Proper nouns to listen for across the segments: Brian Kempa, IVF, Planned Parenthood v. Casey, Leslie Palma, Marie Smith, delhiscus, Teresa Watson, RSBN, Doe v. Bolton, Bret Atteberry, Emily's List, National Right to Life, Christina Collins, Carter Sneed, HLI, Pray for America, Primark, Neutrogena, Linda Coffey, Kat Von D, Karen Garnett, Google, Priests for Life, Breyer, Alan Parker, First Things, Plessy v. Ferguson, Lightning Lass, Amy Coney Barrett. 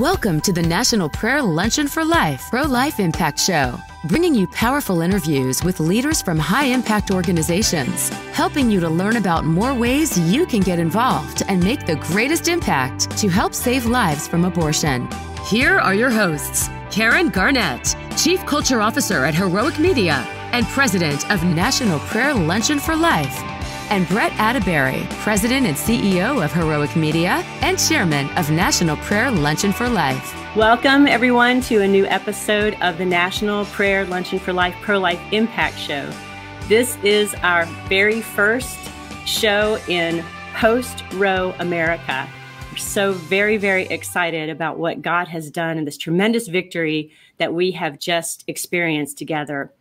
Welcome to the National Prayer Luncheon for Life Pro-Life Impact Show, bringing you powerful interviews with leaders from high-impact organizations, helping you to learn about more ways you can get involved and make the greatest impact to help save lives from abortion. Here are your hosts, Karen Garnett, Chief Culture Officer at Heroic Media and President of National Prayer Luncheon for Life, and Bret Atteberry, President and CEO of Heroic Media and Chairman of National Prayer Luncheon for Life. Welcome, everyone, to a new episode of the National Prayer Luncheon for Life Pro-Life Impact Show. This is our very first show in post-Roe America. We're so very, very excited about what God has done and this tremendous victory that we have just experienced together.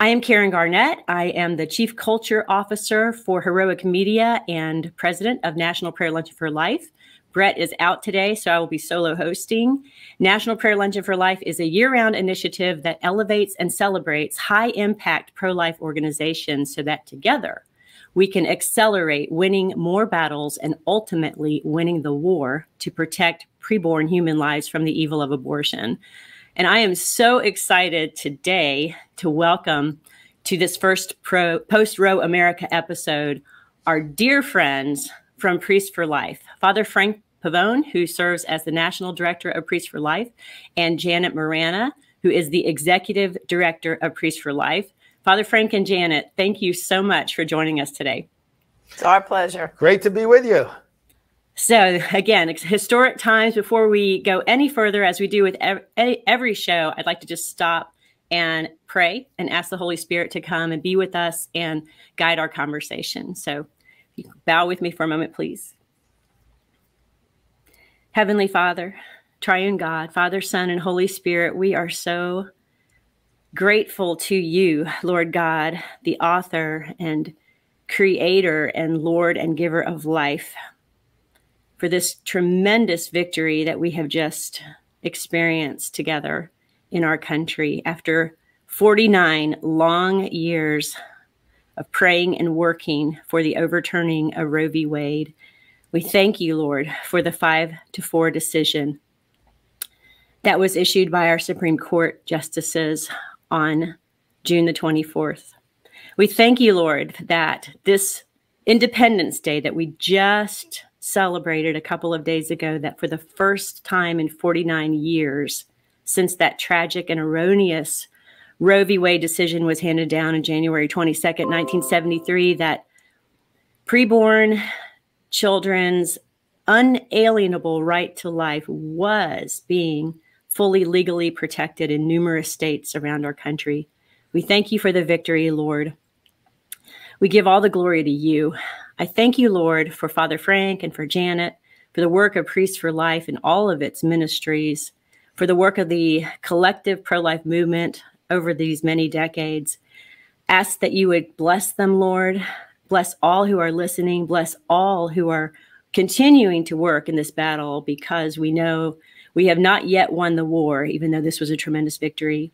I am Karen Garnett. I am the Chief Culture Officer for Heroic Media and President of National Prayer Luncheon for Life. Bret is out today, so I will be solo hosting. National Prayer Luncheon for Life is a year-round initiative that elevates and celebrates high-impact pro-life organizations so that together we can accelerate winning more battles and ultimately winning the war to protect preborn human lives from the evil of abortion. And I am so excited today to welcome to this first Post-Roe America episode our dear friends from Priests for Life, Father Frank Pavone, who serves as the National Director of Priests for Life, and Janet Morana, who is the Executive Director of Priests for Life. Father Frank and Janet, thank you so much for joining us today. It's our pleasure. Great to be with you. So again, it's historic times. Before we go any further, as we do with every show, I'd like to just stop and pray and ask the Holy Spirit to come and be with us and guide our conversation. So if you can bow with me for a moment, please. Heavenly Father, Triune God, Father, Son, and Holy Spirit, we are so grateful to you, Lord God, the author and creator and Lord and giver of life, for this tremendous victory that we have just experienced together in our country after 49 long years of praying and working for the overturning of Roe v. Wade. We thank you, Lord, for the 5-4 decision that was issued by our Supreme Court justices on June the 24th. We thank you, Lord, that this Independence Day that we just celebrated a couple of days ago, that for the first time in 49 years since that tragic and erroneous Roe v. Wade decision was handed down on January 22nd, 1973, that preborn children's unalienable right to life was being fully legally protected in numerous states around our country. We thank you for the victory, Lord. We give all the glory to you. I thank you, Lord, for Father Frank and for Janet, for the work of Priests for Life and all of its ministries, for the work of the collective pro-life movement over these many decades. Ask that you would bless them, Lord. Bless all who are listening. Bless all who are continuing to work in this battle, because we know we have not yet won the war, even though this was a tremendous victory.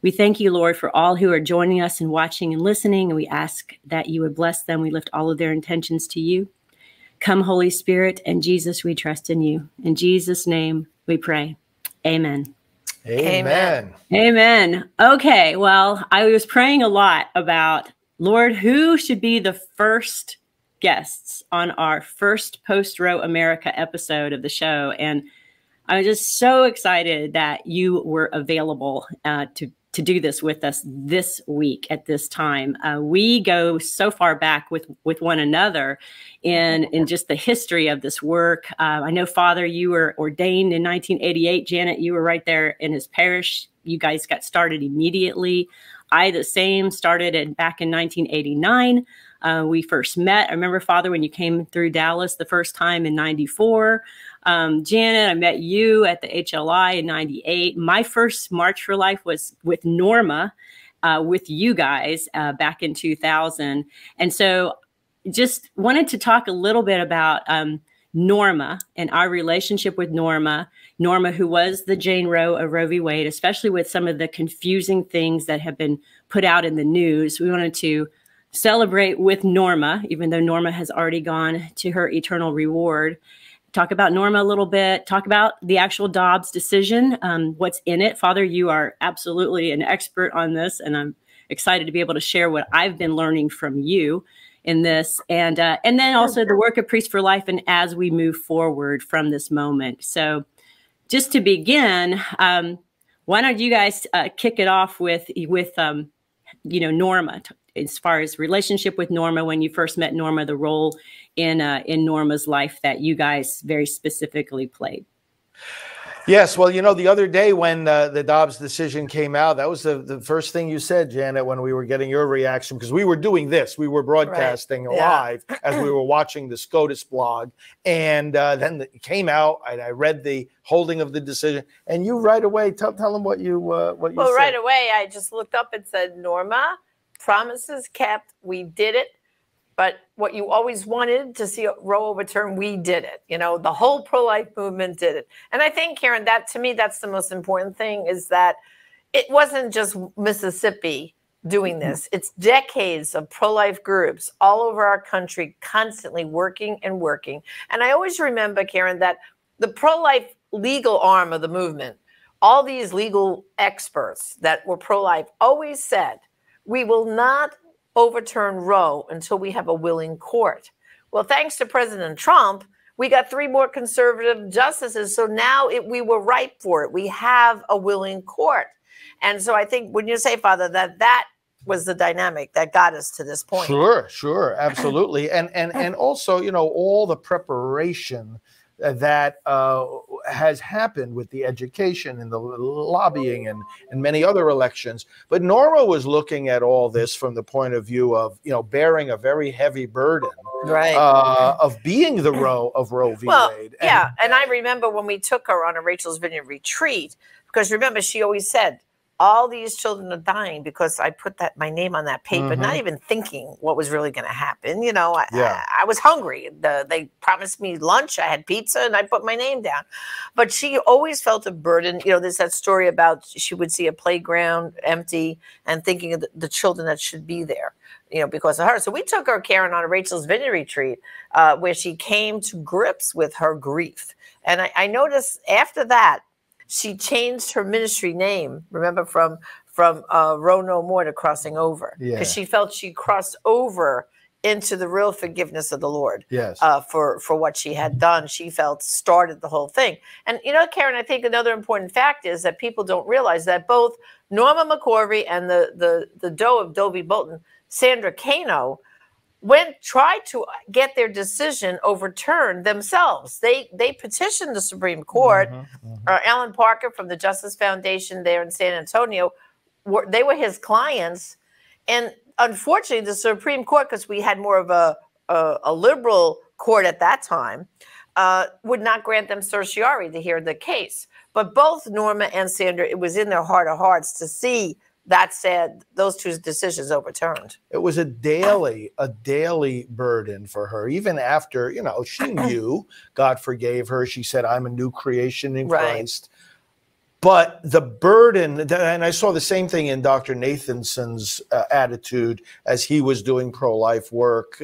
We thank you, Lord, for all who are joining us and watching and listening, and we ask that you would bless them. We lift all of their intentions to you. Come, Holy Spirit, and Jesus, we trust in you. In Jesus' name we pray. Amen. Amen. Amen. Okay, well, I was praying a lot about, Lord, who should be the first guests on our first Post-Roe America episode of the show, and I'm just so excited that you were available to do this with us this week at this time. We go so far back with one another in just the history of this work. I know, Father, you were ordained in 1988. Janet, you were right there in his parish. You guys got started immediately. I, the same, started back in 1989. We first met. I remember, Father, when you came through Dallas the first time in 94. Janet, I met you at the HLI in 98. My first March for Life was with Norma, with you guys back in 2000. And so just wanted to talk a little bit about Norma and our relationship with Norma. Norma, who was the Jane Roe of Roe v. Wade, especially with some of the confusing things that have been put out in the news. We wanted to celebrate with Norma, even though Norma has already gone to her eternal reward. talk about Norma a little bit, talk about the actual Dobbs decision, what's in it. Father, you are absolutely an expert on this, and I'm excited to be able to share what I've been learning from you in this, and then also the work of Priests for Life and as we move forward from this moment. So just to begin, why don't you guys kick it off with you know, Norma, as far as relationship with Norma, when you first met Norma, the role in Norma's life that you guys very specifically played. Yes, well, you know, the other day when the Dobbs decision came out, that was the first thing you said, Janet, when we were getting your reaction, because we were doing this. We were broadcasting live as we were watching the SCOTUS blog. And then it came out, and I read the holding of the decision. And you right away, tell them what you said. Well, right away, I just looked up and said, Norma, promises kept, we did it. But what you always wanted to see Roe overturned, we did it. You know, the whole pro-life movement did it. And I think, Karen, that to me, that's the most important thing, is that it wasn't just Mississippi doing this. It's decades of pro-life groups all over our country constantly working and working. And I always remember, Karen, that the pro-life legal arm of the movement, all these legal experts that were pro-life always said, we will not overturn Roe until we have a willing court. Well, thanks to President Trump, we got 3 more conservative justices. So now we were ripe for it. We have a willing court. And so I think when you say, Father, that was the dynamic that got us to this point. Sure, sure. Absolutely. And also, you know, all the preparation that has happened with the education and the lobbying and many other elections. But Norma was looking at all this from the point of view of, you know, bearing a very heavy burden of being the Roe v. Wade. Yeah, and I remember when we took her on a Rachel's Vineyard retreat, because remember, she always said, all these children are dying because I put my name on that paper, not even thinking what was really going to happen. You know, I was hungry. They promised me lunch. I had pizza and I put my name down. But she always felt a burden. You know, there's that story about she would see a playground empty and thinking of the children that should be there, you know, because of her. So we took her, Karen, on a Rachel's Vineyard retreat where she came to grips with her grief. And I noticed after that, she changed her ministry name, remember, from Roe No More to Crossing Over, because she felt she crossed over into the real forgiveness of the Lord for what she had done. She felt started the whole thing. And, you know, Karen, I think another important fact is that people don't realize that both Norma McCorvey and the Doe of Doe v. Bolton, Sandra Cano, tried to get their decision overturned themselves. They petitioned the Supreme Court. Alan Parker from the Justice Foundation there in San Antonio, they were his clients. And unfortunately, the Supreme Court, because we had more of a liberal court at that time, would not grant them certiorari to hear the case. But both Norma and Sandra, it was in their heart of hearts to see that said, those 2 decisions overturned. It was a daily burden for her. Even after, you know, she knew God forgave her. She said, I'm a new creation in Christ. But the burden, and I saw the same thing in Dr. Nathanson's attitude as he was doing pro-life work,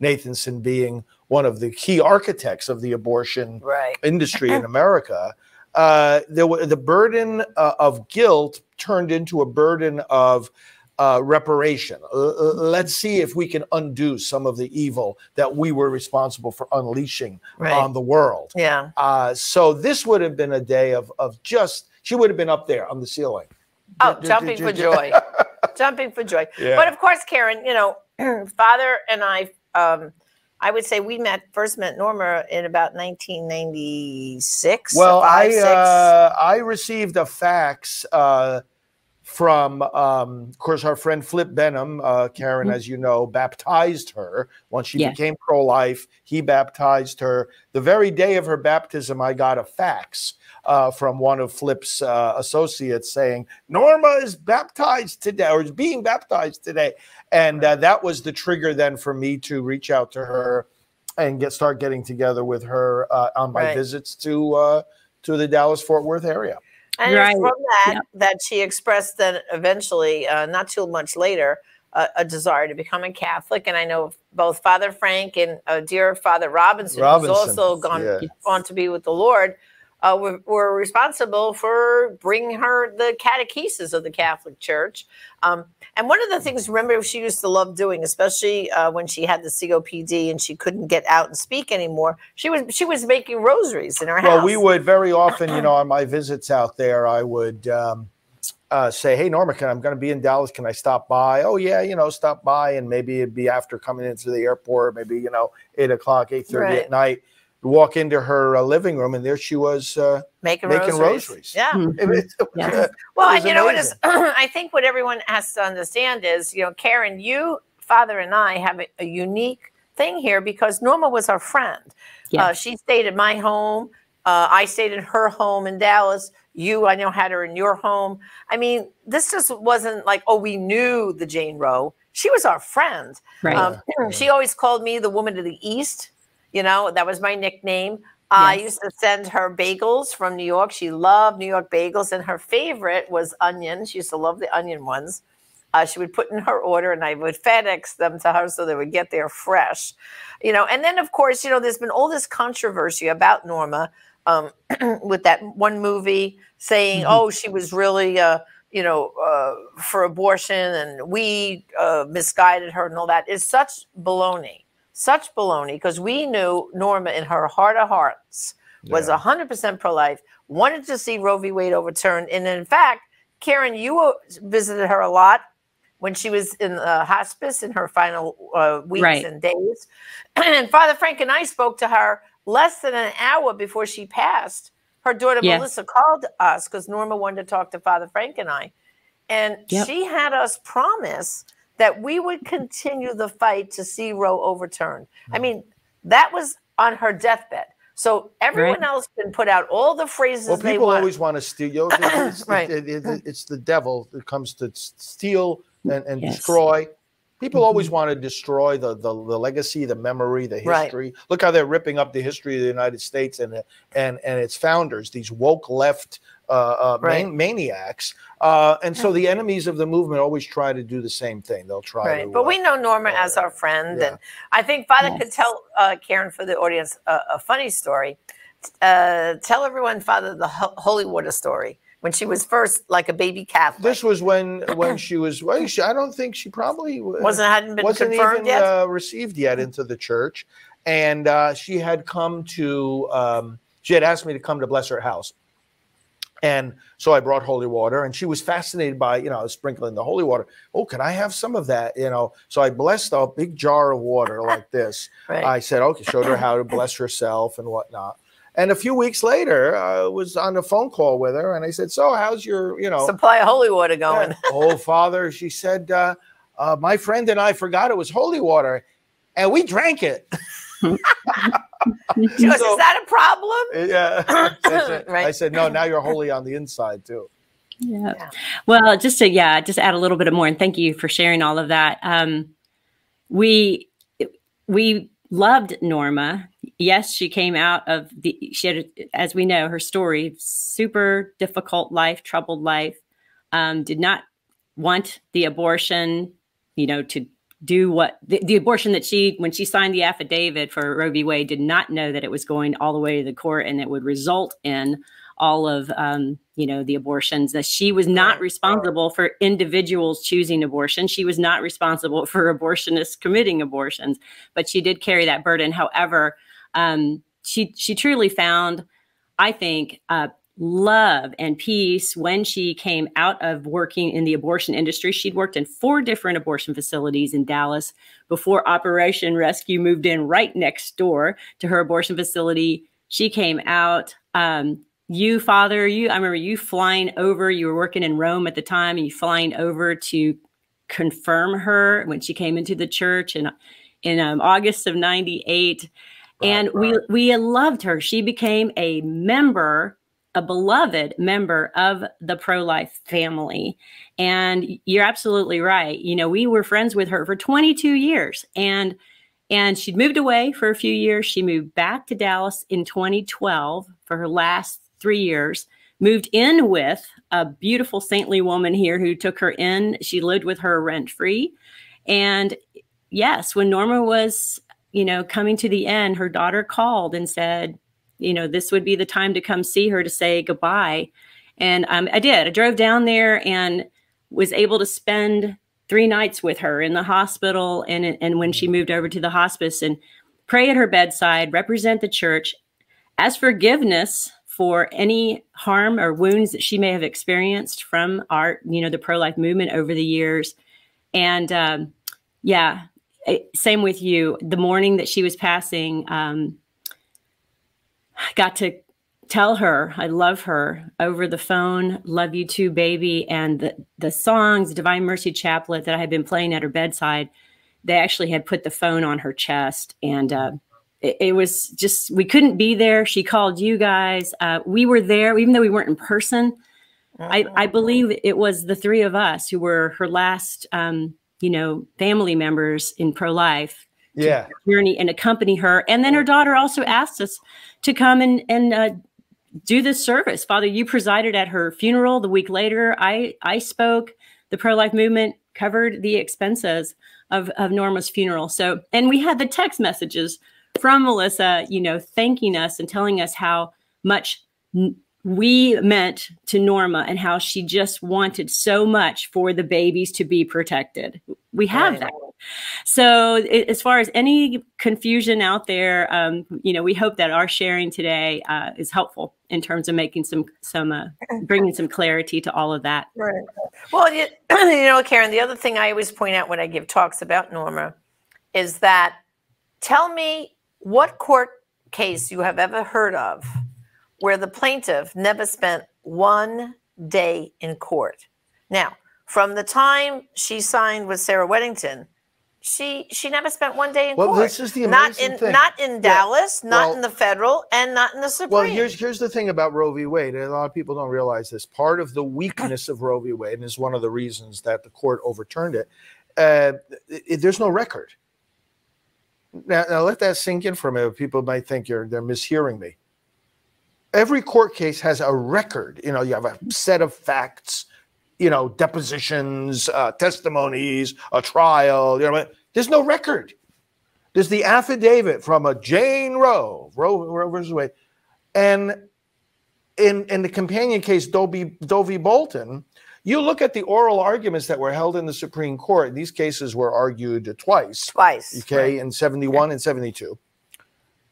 Nathanson being one of the key architects of the abortion industry in America. The burden of guilt turned into a burden of reparation. Let's see if we can undo some of the evil that we were responsible for unleashing on the world. So this would have been a day of just, she would have been up there on the ceiling. Oh, jumping for joy. Jumping for joy. But of course, Karen, you know, Father and I would say we first met Norma in about 1996. Well, I received a fax from, of course, our friend Flip Benham. Karen, as you know, baptized her. Once she became pro-life, he baptized her. The very day of her baptism, I got a fax from one of Flip's associates saying, Norma is baptized today, or is being baptized today. And that was the trigger then for me to reach out to her and start getting together with her on my visits to the Dallas-Fort Worth area. And from that she expressed then eventually, not too much later, a desire to become a Catholic. And I know both Father Frank and dear Father Robinson, who's also gone to be with the Lord, were responsible for bringing her the catechesis of the Catholic Church. And one of the things, remember, she used to love doing, especially when she had the COPD and she couldn't get out and speak anymore, she was making rosaries in her house. Well, we would very often, you know, on my visits out there, I would say, hey, Norma, I'm going to be in Dallas. Can I stop by? Oh, yeah, you know, stop by. And maybe it'd be after coming into the airport, maybe, you know, 8 o'clock, 8:30 at night. Walk into her living room, and there she was making rosaries. Yeah. Well, and you know, I think what everyone has to understand is, you know, Karen, you, Father, and I have a unique thing here because Norma was our friend. Yes. She stayed at my home. I stayed in her home in Dallas. You, I know, had her in your home. I mean, this just wasn't like, oh, we knew the Jane Roe. She was our friend. Right. She always called me the woman of the East. You know, that was my nickname. Yes. I used to send her bagels from New York. She loved New York bagels. And her favorite was onion. She used to love the onion ones. She would put in her order and I would FedEx them to her so they would get there fresh. You know, and then, of course, you know, there's been all this controversy about Norma with that one movie saying, oh, she was really, you know, for abortion and we misguided her and all that. It's such baloney. Such baloney, because we knew Norma in her heart of hearts was 100% pro-life, wanted to see Roe v. Wade overturned. And in fact, Karen, you visited her a lot when she was in hospice in her final weeks and days. And Father Frank and I spoke to her less than an hour before she passed. Her daughter Melissa called us because Norma wanted to talk to Father Frank and I. And she had us promise that we would continue the fight to see Roe overturned. I mean, that was on her deathbed. So everyone else can put out all the phrases they want. Well, people always want to steal. You know, it's the devil that comes to steal and destroy. People always want to destroy the legacy, the memory, the history. Look how they're ripping up the history of the United States and its founders, these woke left maniacs. And so the enemies of the movement always try to do the same thing. They'll try to, but we know Norma as our friend. And I think Father could tell Karen, for the audience, a funny story. Tell everyone, Father, the holy water story. When she was first, like a baby Catholic. This was when she was. Well, I don't think she probably hadn't been confirmed yet. Received yet into the church, and she had come to. She had asked me to come to bless her house, and so I brought holy water, and she was fascinated by, you know, sprinkling the holy water. Oh, can I have some of that? You know, so I blessed a big jar of water like this. I said, okay, showed her how to bless herself and whatnot. And a few weeks later, I was on a phone call with her, and I said, so how's your, you know, supply of holy water going? Oh, Father, she said, my friend and I forgot it was holy water, and we drank it. She goes, is that a problem? Yeah. I said, no, now you're holy on the inside, too. Yeah. Well, just to, just add a little bit more, and thank you for sharing all of that. We loved Norma. Yes, she came out of she had, as we know, her story, super difficult life, troubled life, did not want the abortion, you know, to do what the abortion that she, when she signed the affidavit for Roe v. Wade, did not know that it was going all the way to the court and it would result in all of, you know, the abortions, that she was not responsible for individuals choosing abortion. She was not responsible for abortionists committing abortions, but she did carry that burden. However, she truly found, I think, love and peace when she came out of working in the abortion industry. She'd worked in 4 different abortion facilities in Dallas before Operation Rescue moved in right next door to her abortion facility. She came out. You, Father, I remember you flying over. You were working in Rome at the time, and you flying over to confirm her when she came into the church in August of '98. And we loved her. She became a member, a beloved member of the pro-life family. And you're absolutely right. You know, we were friends with her for 22 years. And she'd moved away for a few years. She moved back to Dallas in 2012 for her last 3 years. Moved in with a beautiful saintly woman here who took her in. She lived with her rent-free. And yes, when Norma was, you know, coming to the end, her daughter called and said, you know, this would be the time to come see her to say goodbye. And I did. I drove down there and was able to spend 3 nights with her in the hospital. And when she moved over to the hospice, and pray at her bedside, represent the church, ask forgiveness for any harm or wounds that she may have experienced from our, you know, the pro-life movement over the years. And yeah, same with you. The morning that she was passing, I got to tell her I love her over the phone, love you too, baby. And the songs, Divine Mercy Chaplet that I had been playing at her bedside, they actually had put the phone on her chest. And it was just, we couldn't be there. She called you guys. We were there, even though we weren't in person. I believe it was the 3 of us who were her last, you know, family members in pro-life. Yeah. Journey and accompany her. And then her daughter also asked us to come and do this service. Father, you presided at her funeral the week later. I spoke. The pro-life movement covered the expenses of Norma's funeral. So, and we had the text messages from Melissa, you know, thanking us and telling us how much we meant to Norma and how she just wanted so much for the babies to be protected. We have that. So as far as any confusion out there, you know, we hope that our sharing today is helpful in terms of making bringing some clarity to all of that. Right. Well, you know, Karen, the other thing I always point out when I give talks about Norma is that, tell me what court case you have ever heard of where the plaintiff never spent 1 day in court. Now, from the time she signed with Sarah Weddington, she never spent 1 day in court. Well, this is the amazing thing. Not in Dallas, not in the federal, and not in the Supreme. Well, here's the thing about Roe v. Wade, and a lot of people don't realize this. Part of the weakness of Roe v. Wade, and is one of the reasons that the court overturned it, there's no record. Now let that sink in for a minute. People might think they're mishearing me. Every court case has a record. You know, you have a set of facts, you know, depositions, testimonies, a trial. You know, there's no record. There's the affidavit from a Jane Roe, Roe versus Wade, and in the companion case Doe v. Bolton, you look at the oral arguments that were held in the Supreme Court. These cases were argued twice. Okay, right. In 71 and 72.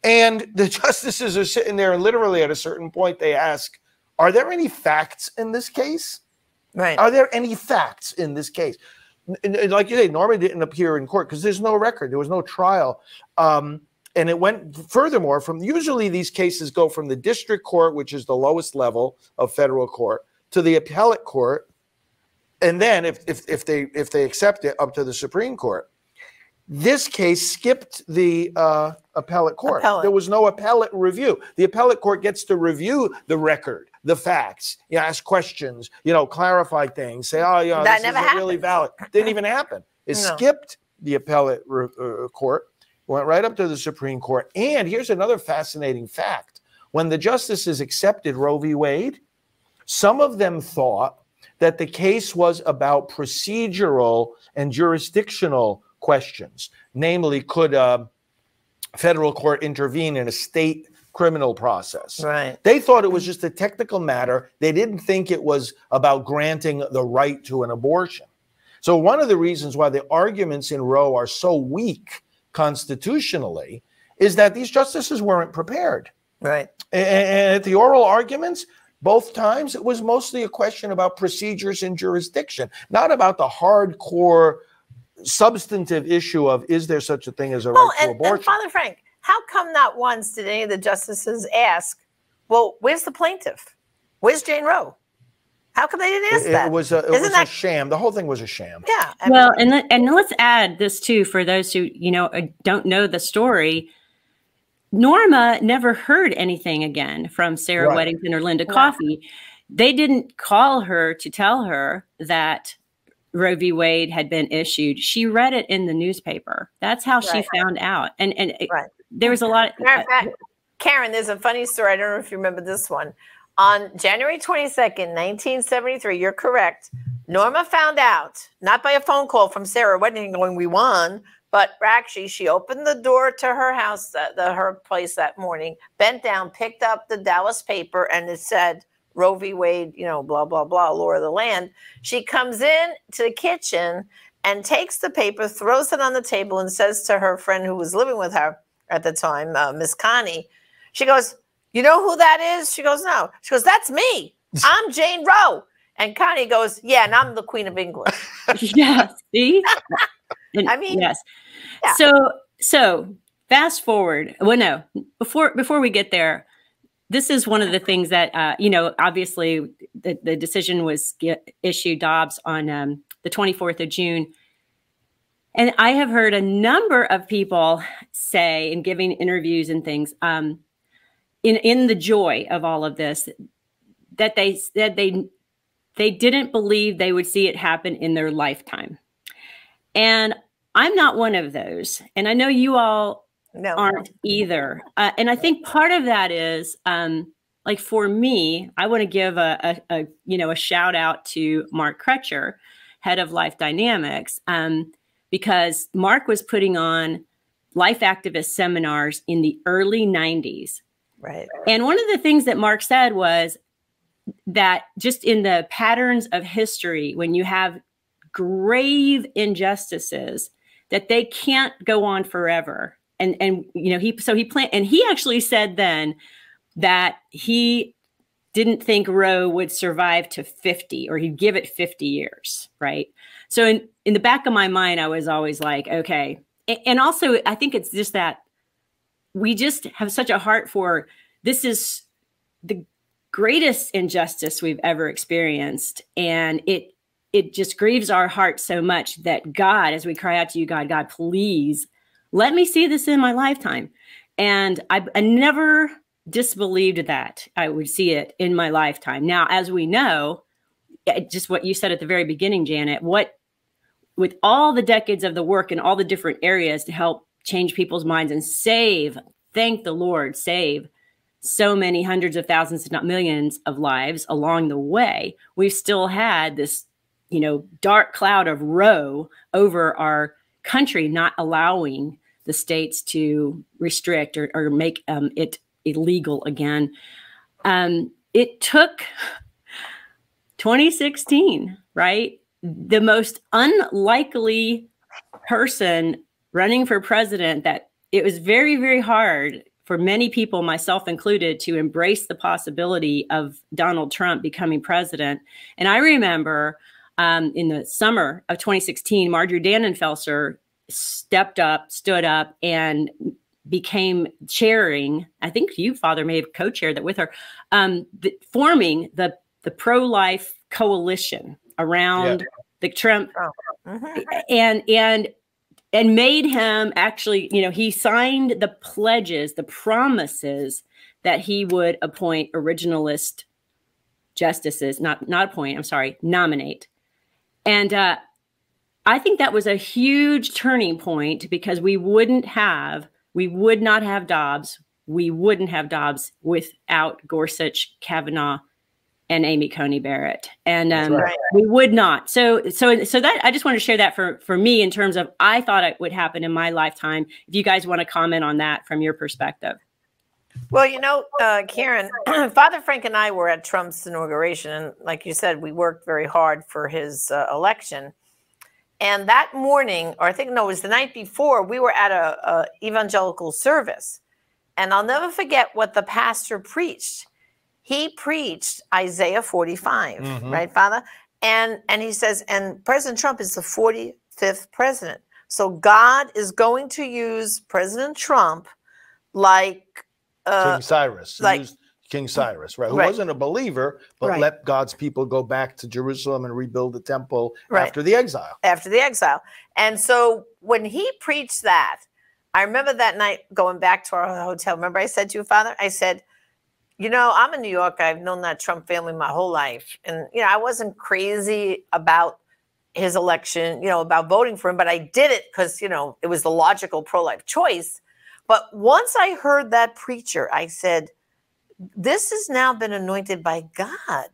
And the justices are sitting there, and literally at a certain point they ask, are there any facts in this case? Right. Are there any facts in this case? And like you say, Norma didn't appear in court because there's no record. There was no trial. And it went furthermore from, usually these cases go from the district court, which is the lowest level of federal court, to the appellate court. And then if they accept it, up to the Supreme Court. This case skipped the appellate court. There was no appellate review. The appellate court gets to review the record, the facts, you know, ask questions, you know, clarify things, say, oh, yeah, this isn't really valid. Didn't even happen. It skipped the appellate court, went right up to the Supreme Court. And here's another fascinating fact. When the justices accepted Roe v. Wade, some of them thought that the case was about procedural and jurisdictional questions, namely, could a federal court intervene in a state criminal process? Right. They thought it was just a technical matter. They didn't think it was about granting the right to an abortion. So one of the reasons why the arguments in Roe are so weak constitutionally is that these justices weren't prepared. Right. And at the oral arguments, both times, it was mostly a question about procedures and jurisdiction, not about the hardcore substantive issue of, is there such a thing as a right to abortion? And Father Frank, how come not once did any of the justices ask, well, where's the plaintiff? Where's Jane Roe? How come they didn't ask that? It was a sham. The whole thing was a sham. Yeah. Well, and let's add this too, for those who, you know, don't know the story. Norma never heard anything again from Sarah Weddington or Linda Coffey. They didn't call her to tell her that Roe v. Wade had been issued. She read it in the newspaper. That's how she found out. And there was a lot of... Matter of fact, Karen, there's a funny story. I don't know if you remember this one. On January 22nd, 1973, you're correct, Norma found out, not by a phone call from Sarah Weddington going, we won, but actually she opened the door to her house, her place that morning, bent down, picked up the Dallas paper, and it said, Roe v. Wade, you know, blah, blah, blah, law of the land. She comes in to the kitchen and takes the paper, throws it on the table, and says to her friend who was living with her at the time, Miss Connie, she goes, you know who that is? She goes, no. She goes, that's me. I'm Jane Roe. And Connie goes, yeah, and I'm the Queen of England. Yeah, see? I mean, yes. Yeah. So fast forward. Well, no, before we get there, this is one of the things that, you know, obviously the decision was issued Dobbs on the 24th of June. And I have heard a number of people say in giving interviews and things in the joy of all of this, that they said they didn't believe they would see it happen in their lifetime. And I'm not one of those. And I know you all aren't either. And I think part of that is, like for me, I want to give a shout out to Mark Crutcher, head of Life Dynamics, because Mark was putting on life activist seminars in the early 90s. Right. And one of the things that Mark said was that just in the patterns of history, when you have grave injustices, that they can't go on forever. And you know, he actually said then that he didn't think Roe would survive to 50, or he'd give it 50 years, right? So in the back of my mind, I was always like, okay. And also, I think it's just that we just have such a heart for, this is the greatest injustice we've ever experienced. And it just grieves our heart so much that God, as we cry out to you, God, please let me see this in my lifetime. And I never disbelieved that I would see it in my lifetime. Now, as we know, just what you said at the very beginning, Janet, with all the decades of the work in all the different areas to help change people's minds and save, thank the Lord, save so many hundreds of thousands, if not millions of lives along the way, we've still had this, you know, dark cloud of Roe over our country, not allowing the states to restrict or make it illegal again. It took 2016, right? The most unlikely person running for president, that it was very, very hard for many people, myself included, to embrace the possibility of Donald Trump becoming president. And I remember in the summer of 2016, Marjorie Dannenfelser stood up and became chairing, I think you, Father, may have co-chaired that with her, forming the pro-life coalition around the Trump, and made him actually, you know, he signed the pledges, the promises that he would appoint originalist justices, nominate. And I think that was a huge turning point, because we would not have Dobbs without Gorsuch, Kavanaugh, and Amy Coney Barrett. And right. We would not. So that, I just wanted to share that for me, in terms of, I thought it would happen in my lifetime. If you guys want to comment on that from your perspective. Well, you know, Karen, Father Frank and I were at Trump's inauguration. And like you said, we worked very hard for his election. And that morning, or I think, no, it was the night before, we were at a evangelical service. And I'll never forget what the pastor preached. He preached Isaiah 45, right, Father? And he says, and President Trump is the 45th president. So God is going to use President Trump like King Cyrus. Like King Cyrus, right? Who wasn't a believer, but let God's people go back to Jerusalem and rebuild the temple after the exile. After the exile. And so when he preached that, I remember that night going back to our hotel. Remember I said to you, Father, I said, you know, I'm in New York. I've known that Trump family my whole life. And, you know, I wasn't crazy about his election, you know, about voting for him, but I did it because, you know, it was the logical pro-life choice. But once I heard that preacher, I said, this has now been anointed by God.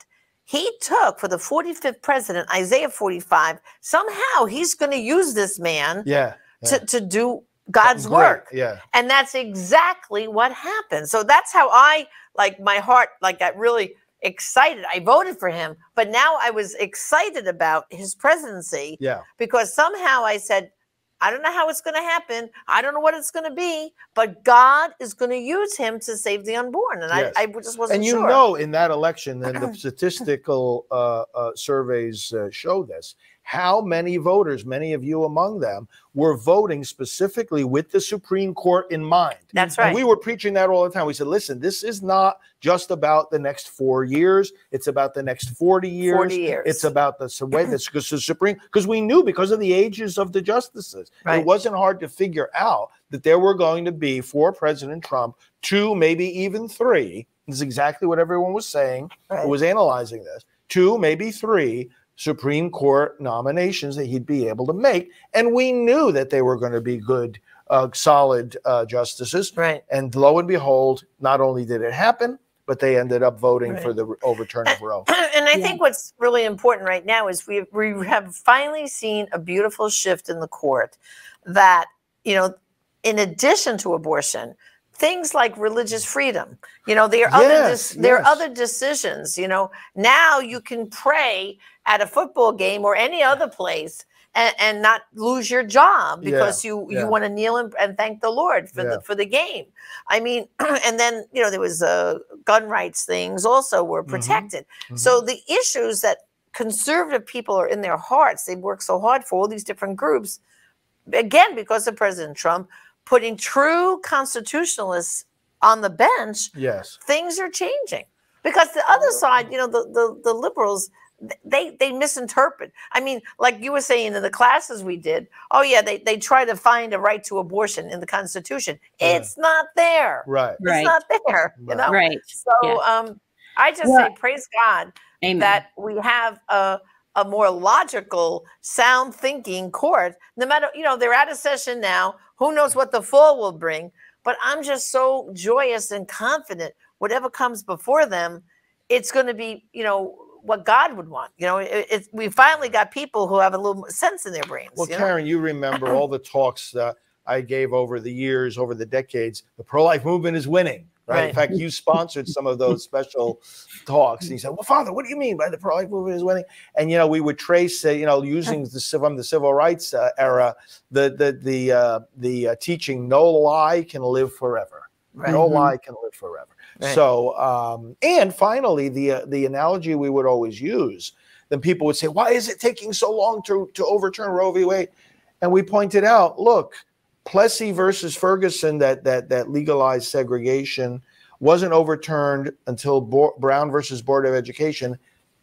He took for the 45th president, Isaiah 45. Somehow he's going to use this man to do God's work. Yeah. And that's exactly what happened. So that's how I, like, my heart, like, got really excited. I voted for him, but now I was excited about his presidency. Yeah. Because somehow I said, I don't know how it's going to happen. I don't know what it's going to be, but God is going to use him to save the unborn. And yes. I just wasn't sure. And you know, in that election, and the statistical surveys show this, how many voters, many of you among them, were voting specifically with the Supreme Court in mind. That's right. And we were preaching that all the time. We said, listen, this is not just about the next 4 years. It's about the next 40 years. 40 years. It's about the way the Supreme, because we knew, because of the ages of the justices, right. It wasn't hard to figure out that there were going to be, for President Trump, 2, maybe even 3. This is exactly what everyone was saying right. who was analyzing this. 2, maybe 3. Supreme Court nominations that he'd be able to make. And we knew that they were going to be good, solid justices. Right. And lo and behold, not only did it happen, but they ended up voting right. for the overturn of Roe. And I think what's really important right now is we have finally seen a beautiful shift in the court that, you know, in addition to abortion, things like religious freedom, you know, there are other decisions, you know, now you can pray at a football game or any other place and not lose your job because you want to kneel and thank the Lord for the game. I mean, and then, you know, there was gun rights things also were protected. Mm-hmm. Mm-hmm. So the issues that conservative people are in their hearts, they work so hard for all these different groups, again, because of President Trump, putting true constitutionalists on the bench, yes, things are changing. Because the other side, you know, the liberals, they misinterpret. I mean, like you were saying in the classes we did, oh, yeah, they try to find a right to abortion in the Constitution. Yeah. It's not there. Right. It's not there. Right. You know? Right. So I just say praise God that we have a more logical, sound thinking court. No matter, you know, they're out of session now. Who knows what the fall will bring? But I'm just so joyous and confident. Whatever comes before them, it's going to be, you know, what God would want. You know, we finally got people who have a little sense in their brains. Well, you Karen, know? You remember all the talks that I gave over the years, over the decades. The pro-life movement is winning. Right. In fact, you sponsored some of those special talks. And you said, well, Father, what do you mean by the pro-life movement is winning? And, you know, we would trace, you know, using from the civil rights era, the teaching, no lie can live forever. Right. No lie can live forever. Right. So, and finally, the analogy we would always use, then people would say, why is it taking so long to overturn Roe v. Wade? And we pointed out, look, Plessy versus Ferguson, that legalized segregation, wasn't overturned until Brown versus Board of Education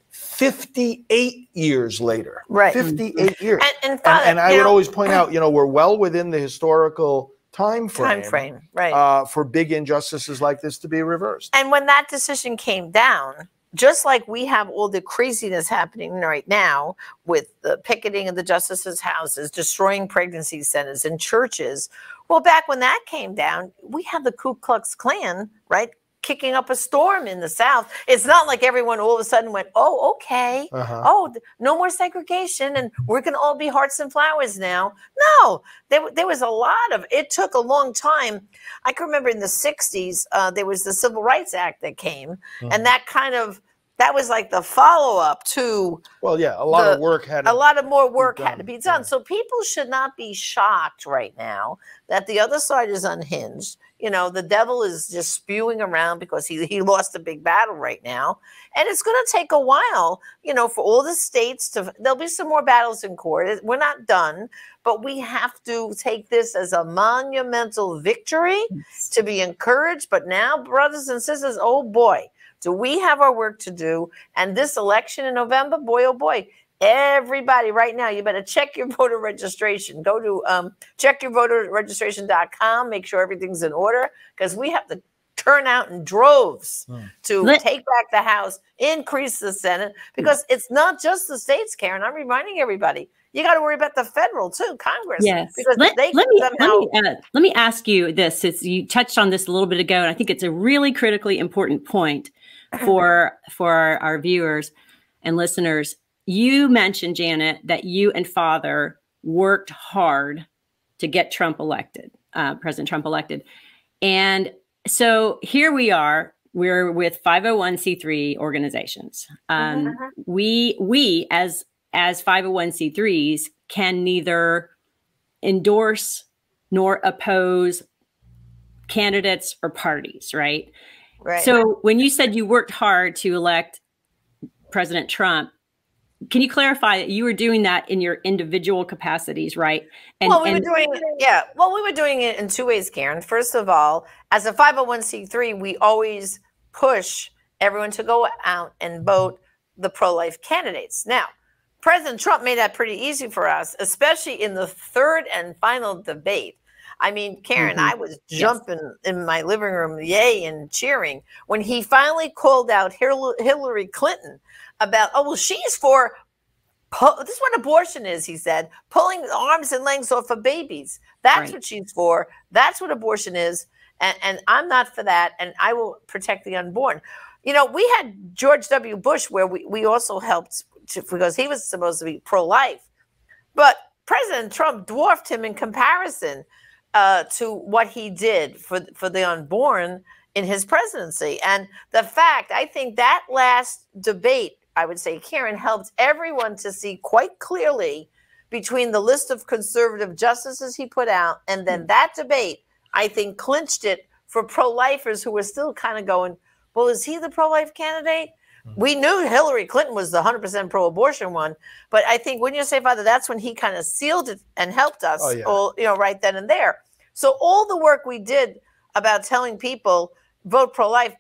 58 years later. Right. 58 years. And I would always point out, you know, we're well within the historical time frame right. For big injustices like this to be reversed. And when that decision came down, just like we have all the craziness happening right now with the picketing of the justices' houses, destroying pregnancy centers and churches. Well, back when that came down, we had the Ku Klux Klan, right, kicking up a storm in the South. It's not like everyone all of a sudden went, oh, okay, oh, no more segregation, and we're going to all be hearts and flowers now. No, there was a lot of, it took a long time. I can remember in the 60s, there was the Civil Rights Act that came, and that kind of, that was like the follow-up to... Well, yeah, a lot more work had to be done. Yeah. So people should not be shocked right now that the other side is unhinged. You know, the devil is just spewing around because he lost a big battle right now. And it's going to take a while, you know, for all the states to... There'll be some more battles in court. We're not done, but we have to take this as a monumental victory to be encouraged. But now, brothers and sisters, oh boy... So we have our work to do. And this election in November, boy, oh boy, everybody right now, you better check your voter registration. Go to checkyourvoterregistration.com. Make sure everything's in order because we have to turn out in droves to take back the House, increase the Senate, because it's not just the states, Karen. I'm reminding everybody. You got to worry about the federal, too, Congress. Yes. Because let me ask you this. Since you touched on this a little bit ago, and I think it's a really critically important point for our viewers. and listeners, you mentioned, Janet, that you and Father worked hard to get Trump elected, President Trump elected. And so here we are, we're with 501c3 organizations. We as 501c3s can neither endorse nor oppose candidates or parties, right? Right. So when you said you worked hard to elect President Trump, can you clarify that you were doing that in your individual capacities, right? And, well, we were doing it in two ways, Karen. First of all, as a 501c3, we always push everyone to go out and vote the pro-life candidates. Now, President Trump made that pretty easy for us, especially in the third and final debate. I mean, Karen, I was jumping in my living room, yay, and cheering when he finally called out Hillary Clinton about, oh, well, she's for, this is what abortion is, he said, pulling arms and legs off of babies. That's right. What she's for. That's what abortion is. And I'm not for that. And I will protect the unborn. You know, we had George W. Bush, where we also helped because he was supposed to be pro-life. But President Trump dwarfed him in comparison to what he did for the unborn in his presidency. And the fact, I think that last debate, I would say, Karen, helped everyone to see quite clearly between the list of conservative justices he put out and then that debate, I think, clinched it for pro-lifers who were still kind of going, well, is he the pro-life candidate? We knew Hillary Clinton was the 100% pro-abortion one, but I think, wouldn't you say, Father, that's when he kind of sealed it and helped us all, you know, right then and there. So all the work we did about telling people vote pro-life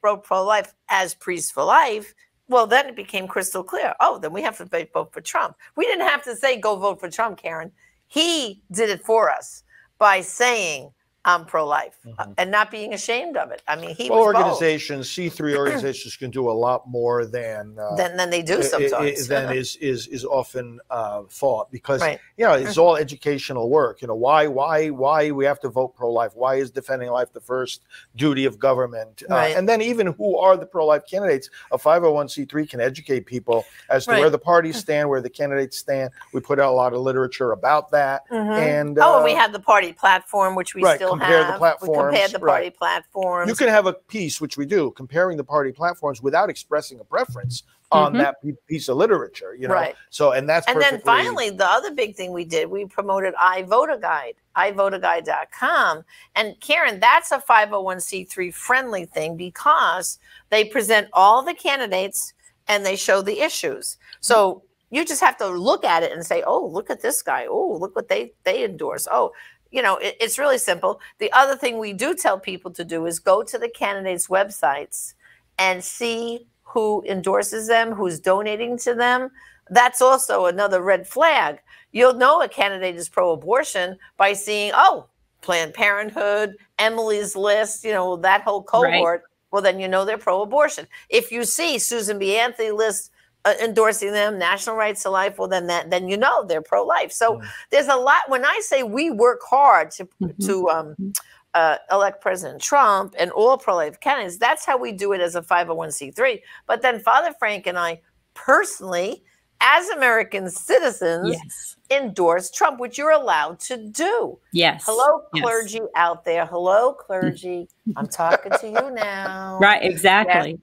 as Priests for Life, well, then it became crystal clear. Oh, then we have to vote for Trump. We didn't have to say go vote for Trump, Karen. He did it for us by saying I'm pro-life and not being ashamed of it. I mean, he was organizations, bold. C3 organizations can do a lot more than they do sometimes. Than is often thought, because you know, it's all educational work. You know, why we have to vote pro-life? Why is defending life the first duty of government? And then even who are the pro-life candidates? A 501c3 can educate people as to where the parties stand, where the candidates stand. We put out a lot of literature about that. And and we have the party platform, which we still compare the platforms. We compare the party platforms. You can have a piece, which we do, comparing the party platforms without expressing a preference on that piece of literature, you know. So, and that's then finally, the other big thing we did, we promoted I Vote a Guide, ivoteaguide.com. And Karen, that's a 501c3 friendly thing because they present all the candidates and they show the issues. So you just have to look at it and say, oh, look at this guy. Oh, look what they endorse. Oh, you know, it's really simple. The other thing we do tell people to do is go to the candidates' websites and see who endorses them, who's donating to them. That's also another red flag. You'll know a candidate is pro-abortion by seeing, oh, Planned Parenthood, Emily's List, you know, that whole cohort. Well, then you know they're pro-abortion. If you see Susan B. Anthony List endorsing them, National Rights to Life, well, then you know they're pro-life. So there's a lot. When I say we work hard to elect President Trump and all pro-life candidates, that's how we do it as a 501c3. But then Father Frank and I personally, as American citizens, endorse Trump, which you're allowed to do. Hello, clergy out there. Hello, clergy. I'm talking to you now. Exactly.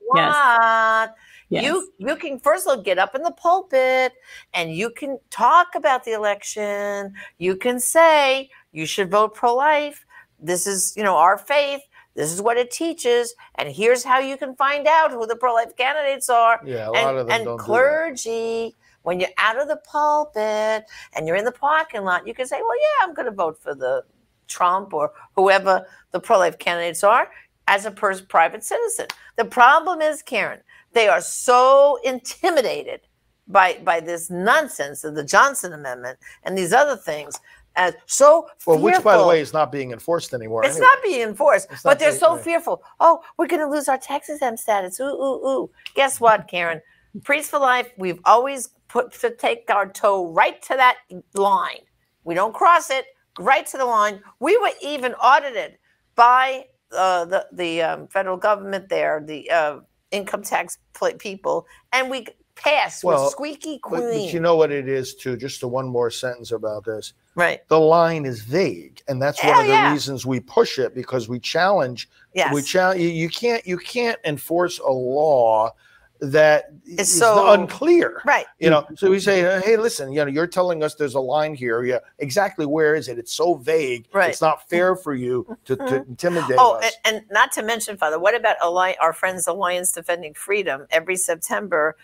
You can first of all get up in the pulpit and you can talk about the election. You can say you should vote pro-life. This is, you know, our faith. This is what it teaches. And here's how you can find out who the pro-life candidates are. Yeah, a lot of them don't clergy, when you're out of the pulpit and you're in the parking lot, you can say, well, yeah, I'm going to vote for the Trump or whoever the pro-life candidates are as a private citizen. The problem is, Karen, they are so intimidated by this nonsense of the Johnson Amendment and these other things. And so fearful. Which, by the way, is not being enforced anymore. It's not being enforced, but they're so fearful. Oh, we're going to lose our Texas M status. Ooh, ooh, ooh. Guess what, Karen? Priests for Life, we've always put to take our toe right to that line. We don't cross it, right to the line. We were even audited by the federal government there, the income tax people, and we passed with squeaky clean. But you know what it is, too? Just one more sentence about this. Right. The line is vague, and that's one of the reasons we push it, because we challenge. Yes. You can't enforce a law that is so unclear. Right. You know, so we say, hey, listen, you know, you're telling us there's a line here. Yeah, exactly. Where is it? It's so vague. Right. It's not fair for you to intimidate us. And not to mention, Father, what about our friends, Alliance Defending Freedom? Every September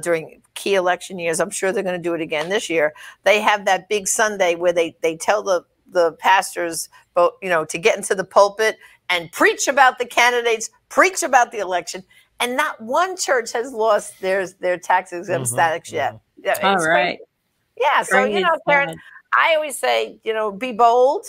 during key election years, I'm sure they're going to do it again this year. They have that big Sunday where they tell the pastors, you know, to get into the pulpit and preach about the candidates, preach about the election. And not one church has lost their tax-exempt status yet. It's crazy. Yeah, so, you know, Karen, I always say, you know, be bold,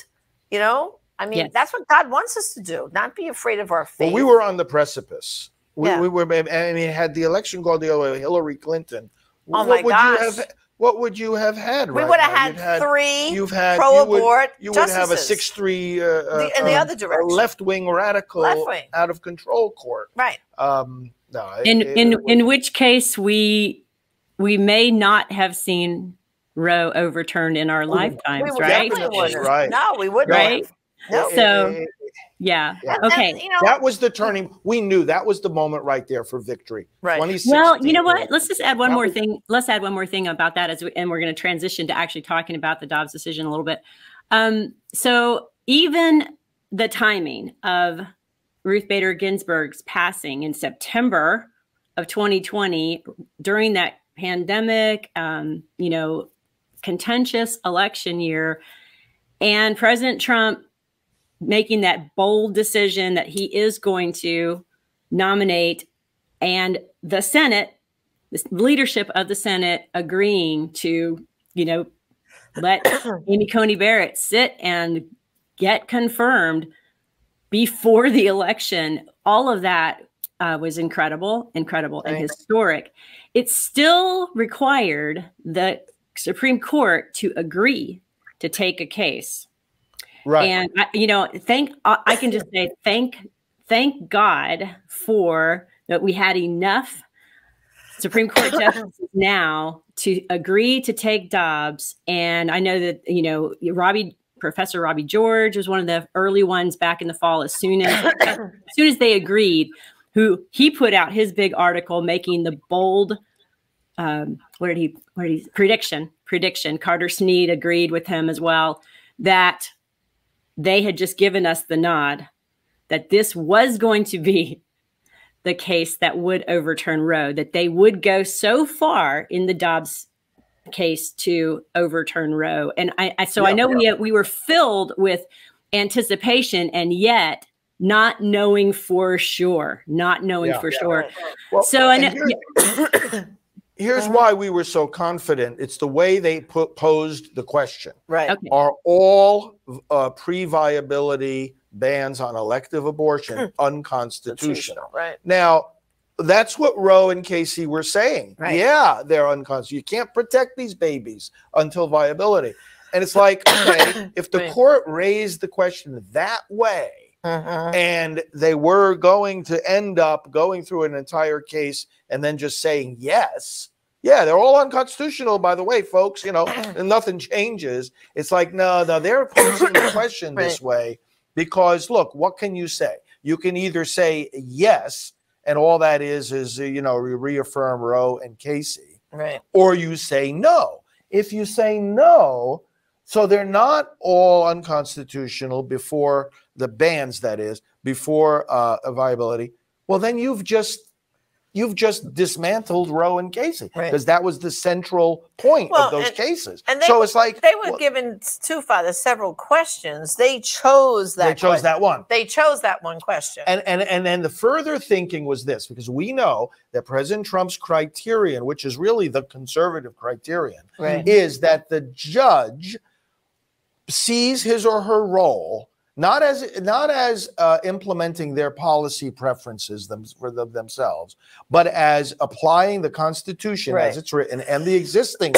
you know. I mean, that's what God wants us to do, not be afraid of our faith. Well, we were on the precipice. We were, I mean, had the election gone the other way, Hillary Clinton. Oh, my gosh. What would you have had? We would have had three pro-abort justices. You would have a 6-3 in the other direction, left-wing radical, out-of-control court. Right. No. In which case we may not have seen Roe overturned in our lifetimes, right? Right? No, we wouldn't. Right. No. So. Yeah. Okay. And, you know, that was the turning. We knew that was the moment right there for victory. Right. Well, you know what? Let's just add one more thing. Let's add one more thing about that, and we're going to transition to actually talking about the Dobbs decision a little bit. So even the timing of Ruth Bader Ginsburg's passing in September of 2020 during that pandemic, you know, contentious election year, and President Trump making that bold decision that he is going to nominate, and the Senate, the leadership of the Senate agreeing to, you know, let Amy Coney Barrett sit and get confirmed before the election. All of that was incredible and historic. It still required the Supreme Court to agree to take a case. Right. And, you know, I can just say thank God for that. We had enough Supreme Court justices now to agree to take Dobbs. And I know that, you know, Professor Robbie George was one of the early ones back in the fall. As soon as they agreed, he put out his big article making the bold prediction. Carter Sneed agreed with him as well, that they had just given us the nod that this was going to be the case that would overturn Roe, that they would go so far in the Dobbs case to overturn Roe. And I know we were filled with anticipation, and yet not knowing for sure, not knowing for sure. Right. Well, so I know. Here's why we were so confident. It's the way they posed the question. Right. Okay. Are all pre-viability bans on elective abortion unconstitutional? Right. Now, that's what Roe and Casey were saying. Right. Yeah, they're unconstitutional. You can't protect these babies until viability. And it's like, okay, if the court raised the question that way, and they were going to end up going through an entire case and then just saying yes. Yeah, they're all unconstitutional, by the way, folks, you know, and nothing changes. It's like, no, they're posing the question this way because, look, what can you say? You can either say yes, and all that is, you know, reaffirm Roe and Casey. Right. Or you say no. If you say no, so they're not all unconstitutional before the bans, that is, before a viability. Well, then you've just dismantled Roe and Casey, because that was the central point of those cases. And so it's like they were given Father several questions. They chose that one question. And then the further thinking was this, because we know that President Trump's criterion, which is really the conservative criterion, is that the judge sees his or her role not as implementing their policy preferences for themselves, but as applying the Constitution as it's written and the existing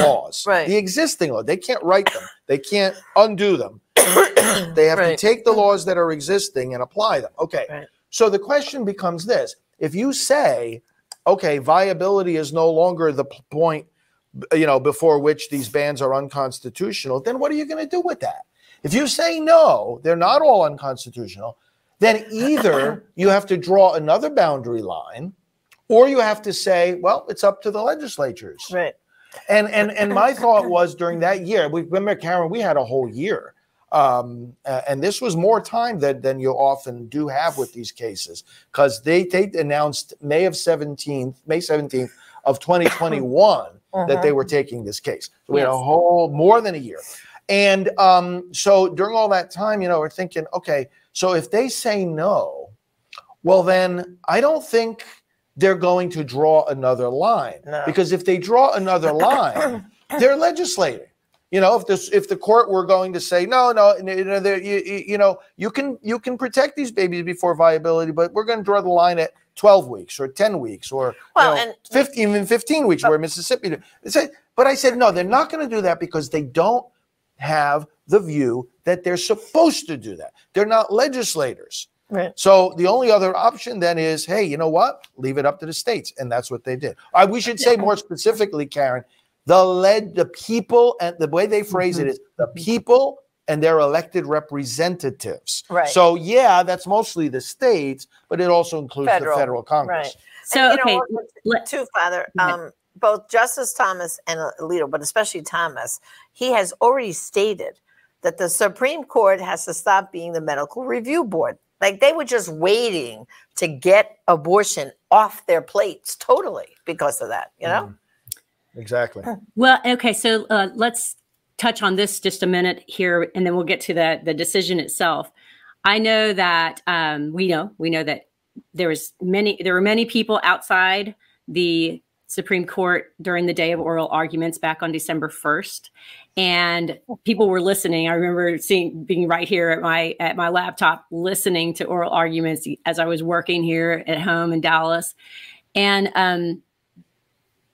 laws. Right. The existing law. They can't write them. They can't undo them. They have to take the laws that are existing and apply them. Okay. Right. So the question becomes this. If you say okay, viability is no longer the point, you know, before which these bans are unconstitutional, then what are you going to do with that? If you say no, they're not all unconstitutional, then either you have to draw another boundary line, or you have to say, well, it's up to the legislatures. Right. And my thought was during that year, we remember, Karen, we had a whole year. And this was more time than you often do have with these cases, because they announced May 17th of 2021 that they were taking this case. So we had a whole more than a year. And so during all that time, you know, we're thinking, okay, so if they say no, well, then I don't think they're going to draw another line. No. Because if they draw another line, they're legislating. You know, if the court were going to say, you can protect these babies before viability, but we're going to draw the line at 12 weeks or 10 weeks or 15 weeks, where Mississippi did. But I said, no, they're not going to do that because they don't have the view that they're supposed to do that. They're not legislators. Right. So the only other option then is, hey, you know what? Leave it up to the states. And that's what they did. We should say more specifically, Karen, the people, and the way they phrase it is the people and their elected representatives. Right. So yeah, that's mostly the states, but it also includes the federal Congress. Right. So and, okay, too, Father, both Justice Thomas and Alito, but especially Thomas, he has already stated that the Supreme Court has to stop being the medical review board. Like they were just waiting to get abortion off their plates totally because of that, you know. Exactly. Well, okay, so let's touch on this just a minute here, and then we'll get to the decision itself. I know that we know that there were many people outside the Supreme Court during the day of oral arguments back on December 1st, and people were listening. I remember being right here at my laptop listening to oral arguments as I was working here at home in Dallas, and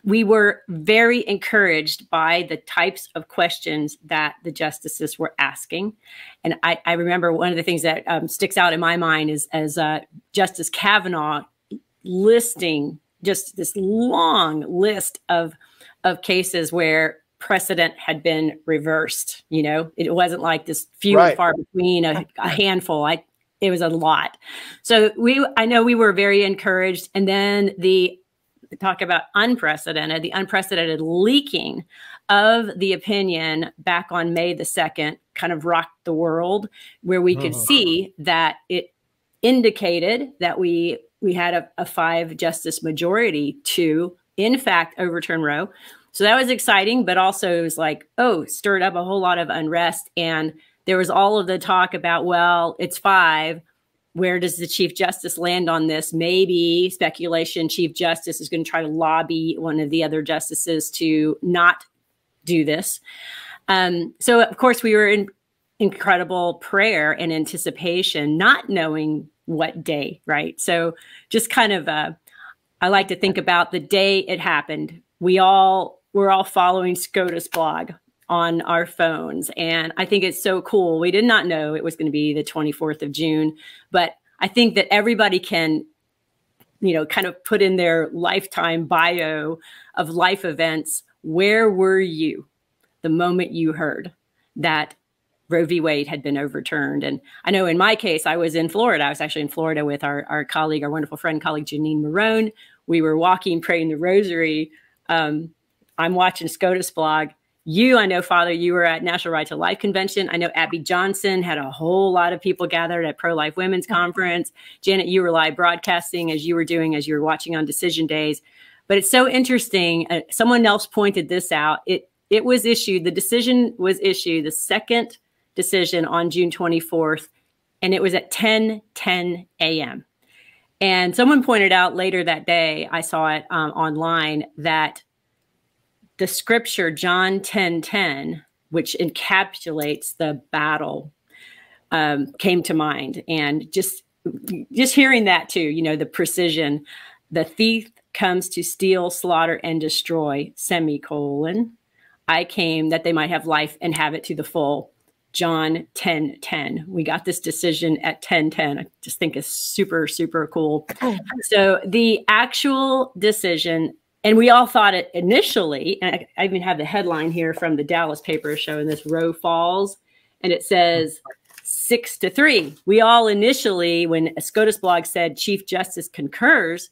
we were very encouraged by the types of questions that the justices were asking. And I remember one of the things that sticks out in my mind is as Justice Kavanaugh listing just this long list of cases where precedent had been reversed. You know, it wasn't like this few and far between a handful. It was a lot. So I know we were very encouraged. And then talk about the unprecedented leaking of the opinion back on May the 2nd kind of rocked the world, where we could see that it indicated that we had a 5-justice majority to, in fact, overturn Roe. So that was exciting, but also it was like, oh, stirred up a whole lot of unrest. And there was all of the talk about, well, it's 5. Where does the Chief Justice land on this? Maybe speculation, Chief Justice is going to try to lobby one of the other justices to not do this. So, of course, we were in incredible prayer and anticipation, not knowing what day, right? So just kind of, I like to think about the day it happened. We're all following SCOTUS blog on our phones. And I think it's so cool. We did not know it was going to be the 24th of June, but I think that everybody can, you know, kind of put in their lifetime bio of life events. Where were you the moment you heard that Roe v. Wade had been overturned? And I know in my case, I was in Florida. I was actually in Florida with our colleague, our wonderful friend, colleague, Janine Marone. We were walking, praying the rosary. I'm watching SCOTUS blog. I know, Father, you were at National Right to Life Convention. I know Abby Johnson had a whole lot of people gathered at Pro-Life Women's Conference. Janet, you were live broadcasting as you were watching on decision days. But it's so interesting. Someone else pointed this out. It was issued. The decision was issued, the second decision on June 24th, and it was at 10:10 a.m. And someone pointed out later that day, I saw it online, that the scripture, John 10:10, which encapsulates the battle, came to mind. And just hearing that too, you know, the precision, the thief comes to steal, slaughter, and destroy, semicolon. I came that they might have life and have it to the full, John 10:10. We got this decision at 10:10. I just think is super, super cool. So the actual decision, and we all thought it initially, and I even have the headline here from the Dallas paper showing this, Roe falls, and it says 6-3. We all initially, when a SCOTUS blog said Chief Justice concurs,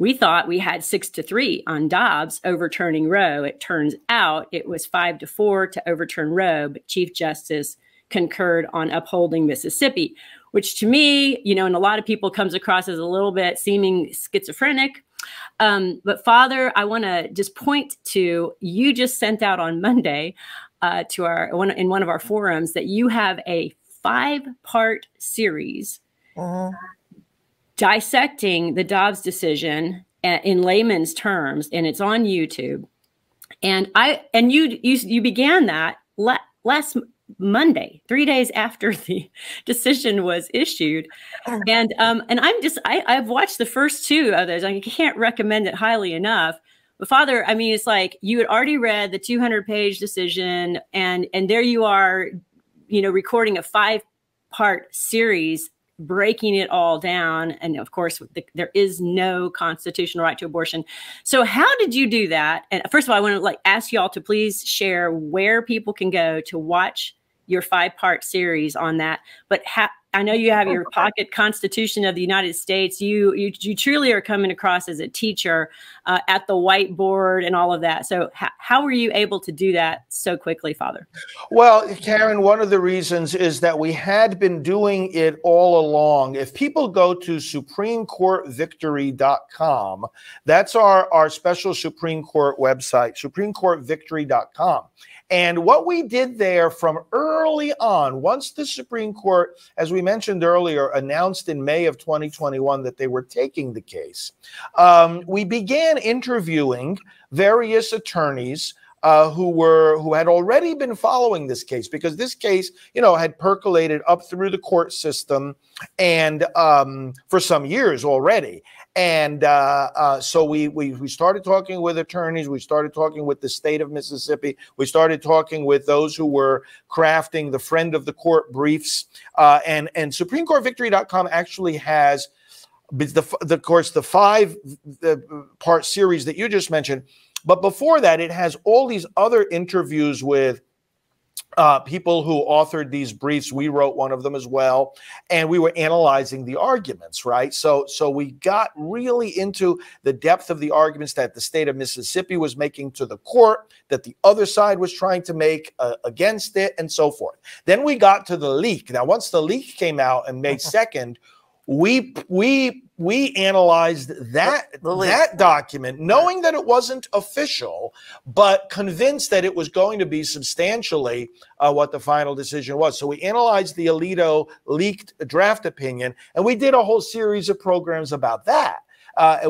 we thought we had 6-3 on Dobbs overturning Roe. It turns out it was 5-4 to overturn Roe, but Chief Justice concurred on upholding Mississippi, which to me, you know, and a lot of people comes across as a little bit seeming schizophrenic. But Father, I want to just point to, you just sent out on Monday to our, in one of our forums, that you have a 5-part series dissecting the Dobbs decision in layman's terms, and it's on YouTube. And you began that last Monday, 3 days after the decision was issued. And I'm just, I've watched the first two of those. I can't recommend it highly enough. But Father, I mean, it's like you had already read the 200-page decision, and there you are, you know, recording a 5-part series, breaking it all down. And of course, there is no constitutional right to abortion. So how did you do that? And first of all, I want to ask y'all to please share where people can go to watch your 5-part series on that. But I know you have your pocket Constitution of the United States. You truly are coming across as a teacher at the whiteboard and all of that. So how were you able to do that so quickly, Father? Well, Karen, one of the reasons is that we had been doing it all along. If people go to SupremeCourtVictory.com, that's our special Supreme Court website, SupremeCourtVictory.com. And what we did there from early on, once the Supreme Court, as we mentioned earlier, announced in May of 2021 that they were taking the case, we began interviewing various attorneys who had already been following this case, because this case, you know, had percolated up through the court system and for some years already. And so we started talking with attorneys. We started talking with the state of Mississippi. We started talking with those who were crafting the friend of the court briefs. And SupremeCourtVictory.com actually has, of course, the 5-part series that you just mentioned. But before that, it has all these other interviews with people who authored these briefs. We wrote one of them as well, and we were analyzing the arguments, right? So we got really into the depth of the arguments that the state of Mississippi was making to the court, that the other side was trying to make against it, and so forth. Then we got to the leak. Now, once the leak came out on May 2nd, we analyzed that document, knowing that it wasn't official, but convinced that it was going to be substantially what the final decision was. So we analyzed the Alito leaked draft opinion, and we did a whole series of programs about that,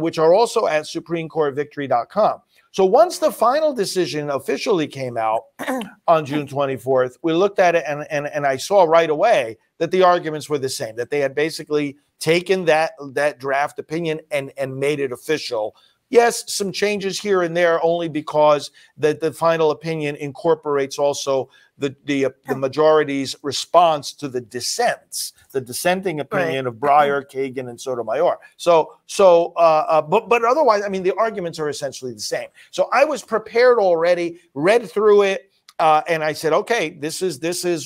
which are also at SupremeCourtVictory.com. So once the final decision officially came out on June 24th, we looked at it, and I saw right away that the arguments were the same, that they had basically taken that draft opinion and made it official. Yes, some changes here and there, only because the final opinion incorporates also the majority's response to the dissents, the dissenting opinion of Breyer, Kagan, and Sotomayor. But otherwise, I mean, the arguments are essentially the same. So I was prepared already, read through it. And I said, okay, this is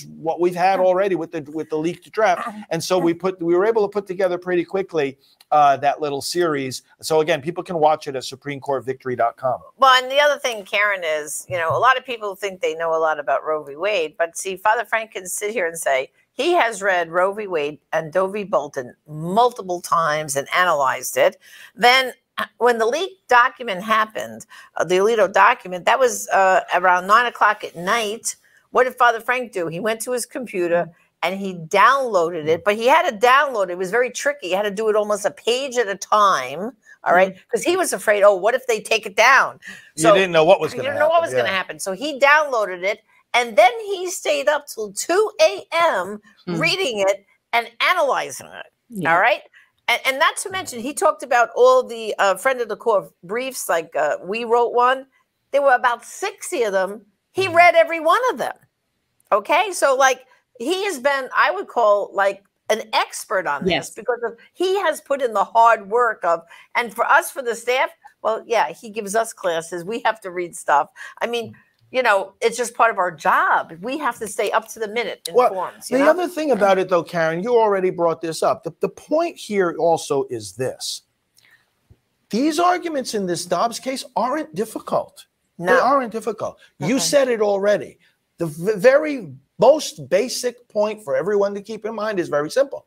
what we've had already with the leaked draft, and so we were able to put together pretty quickly that little series. So again, people can watch it at SupremeCourtVictory.com. Well, and the other thing, Karen, is, you know, a lot of people think they know a lot about Roe v. Wade, but see, Father Frank can sit here and say he has read Roe v. Wade and Doe v. Bolton multiple times and analyzed it. Then, when the leaked document happened, the Alito document, that was around 9 o'clock at night. What did Father Frank do? He went to his computer and he downloaded it, but he had to download it. It was very tricky. He had to do it almost a page at a time. All right. Because he was afraid, oh, what if they take it down? So you didn't know what was going to happen. So he downloaded it, and then he stayed up till 2 a.m. reading it and analyzing it. Yeah. All right. And not to mention, he talked about all the friend of the court briefs, like we wrote one. There were about 60 of them. He read every one of them. Okay? So, like, he has been, I would call, like an expert on this, because of, he has put in the hard work of, and for us, for the staff, well, yeah, he gives us classes. We have to read stuff. I mean, you know, it's just part of our job. We have to stay up to the minute informed. Well, the other thing about it, though, Karen, you already brought this up. The point here also is this. These arguments in this Dobbs case aren't difficult. No. They aren't difficult. Okay. You said it already. The very most basic point for everyone to keep in mind is very simple.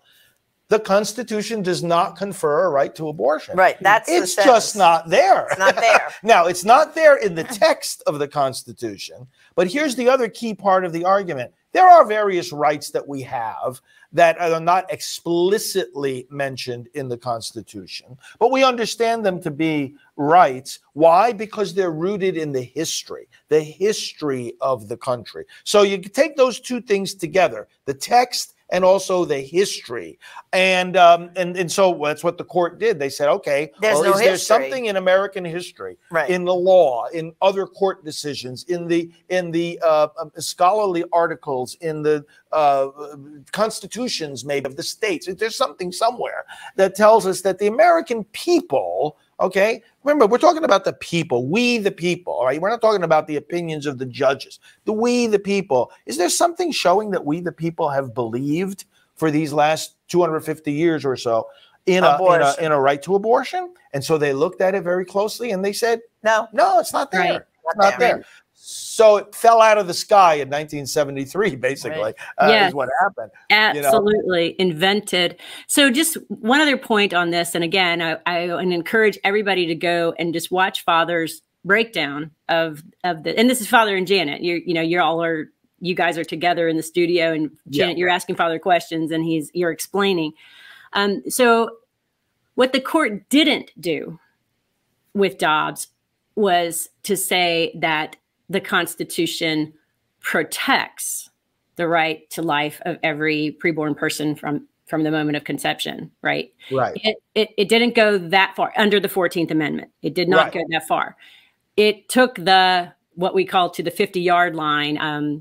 The Constitution does not confer a right to abortion. Right. That's it's just not there. It's not there. Now, it's not there in the text of the Constitution. But here's the other key part of the argument. There are various rights that we have that are not explicitly mentioned in the Constitution, but we understand them to be rights. Why? Because they're rooted in the history of the country. So you take those two things together, the text and also the history. And so that's what the court did. They said, okay, there's, well, no, there's something in American history, right, in the law, in other court decisions, in the scholarly articles, in the constitutions maybe of the states. There's something somewhere that tells us that the American people, okay, remember, we're talking about the people, we the people, all right? We're not talking about the opinions of the judges, the we the people. Is there something showing that we the people have believed for these last 250 years or so in a right to abortion? And so they looked at it very closely and they said, no, it's not there. Right. It's not there. Right. So it fell out of the sky in 1973, basically, right. Is what happened. Absolutely, you know? Invented. So just one other point on this, and again, I encourage everybody to go and just watch Father's breakdown of the, and this is Father and Janet. You guys are together in the studio, and Janet, you're asking Father questions, and you're explaining. So what the court didn't do with Dobbs was to say that the Constitution protects the right to life of every preborn person from the moment of conception, right? Right. It didn't go that far under the 14th Amendment. It did not go that far. It took the, what we call to the 50-yard line,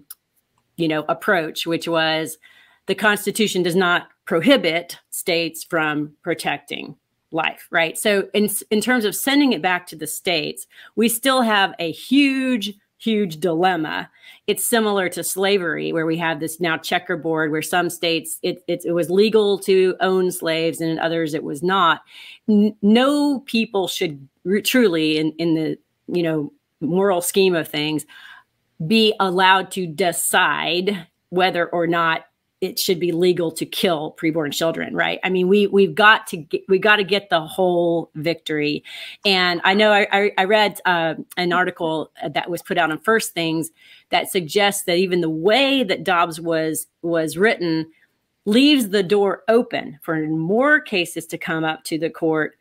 approach, which was the Constitution does not prohibit states from protecting life, right? So in terms of sending it back to the states, we still have a huge dilemma. It's similar to slavery, where we have this now checkerboard where some states it was legal to own slaves and in others it was not. No people should truly in the moral scheme of things be allowed to decide whether or not it should be legal to kill preborn children, right? I mean, we've got to get the whole victory. And I know I read an article that was put out on First Things that suggests that even the way that Dobbs was written leaves the door open for more cases to come up to the court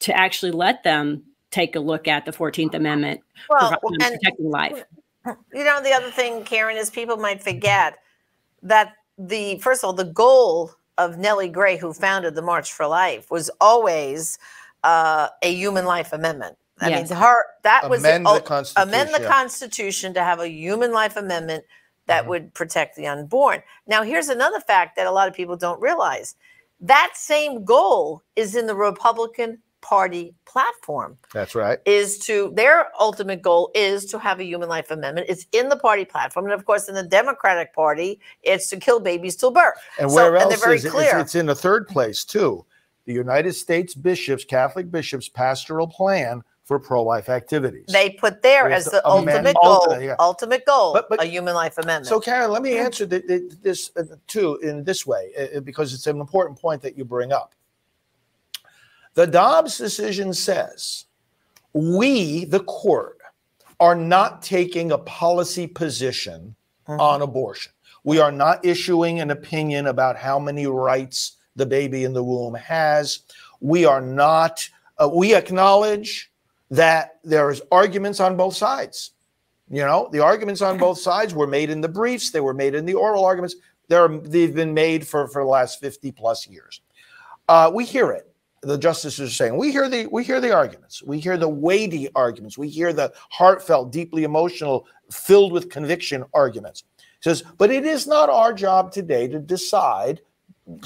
to actually let them take a look at the 14th Amendment, protecting life. You know, the other thing, Karen, is people might forget that. First of all, the goal of Nellie Gray, who founded the March for Life, was always a human life amendment. I mean, amend the Constitution to have a human life amendment that would protect the unborn. Now, here's another fact that a lot of people don't realize. That same goal is in the Republican Party platform. That's right. Their ultimate goal is to have a human life amendment. It's in the party platform. And of course, in the Democratic Party, it's to kill babies till birth. And where else is it? It's in the third place too. The United States bishops, Catholic bishops, pastoral plan for pro-life activities. They put there as the ultimate goal, a human life amendment. So Karen, let me answer this too in this way, because it's an important point that you bring up. The Dobbs decision says, we, the court, are not taking a policy position on abortion. We are not issuing an opinion about how many rights the baby in the womb has. We are not, we acknowledge that there is arguments on both sides. You know, the arguments on both sides were made in the briefs. They were made in the oral arguments. They've been made for the last 50 plus years. We hear it. The justices are saying, we hear the arguments, we hear the weighty arguments, we hear the heartfelt, deeply emotional, filled with conviction arguments. He says, but it is not our job today to decide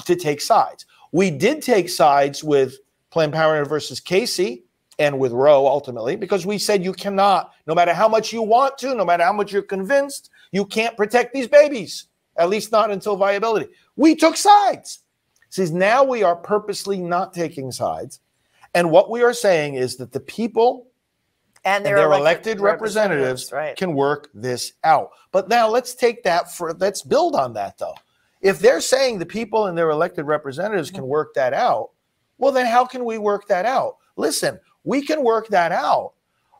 to take sides. We did take sides with Planned Parenthood versus Casey and with Roe ultimately, because we said you cannot, no matter how much you want to, no matter how much you're convinced, you can't protect these babies, at least not until viability. We took sides. See, now we are purposely not taking sides. And what we are saying is that the people and their elected representatives can work this out. But now let's take that for, let's build on that though. If they're saying the people and their elected representatives can work that out, well, then how can we work that out? Listen, we can work that out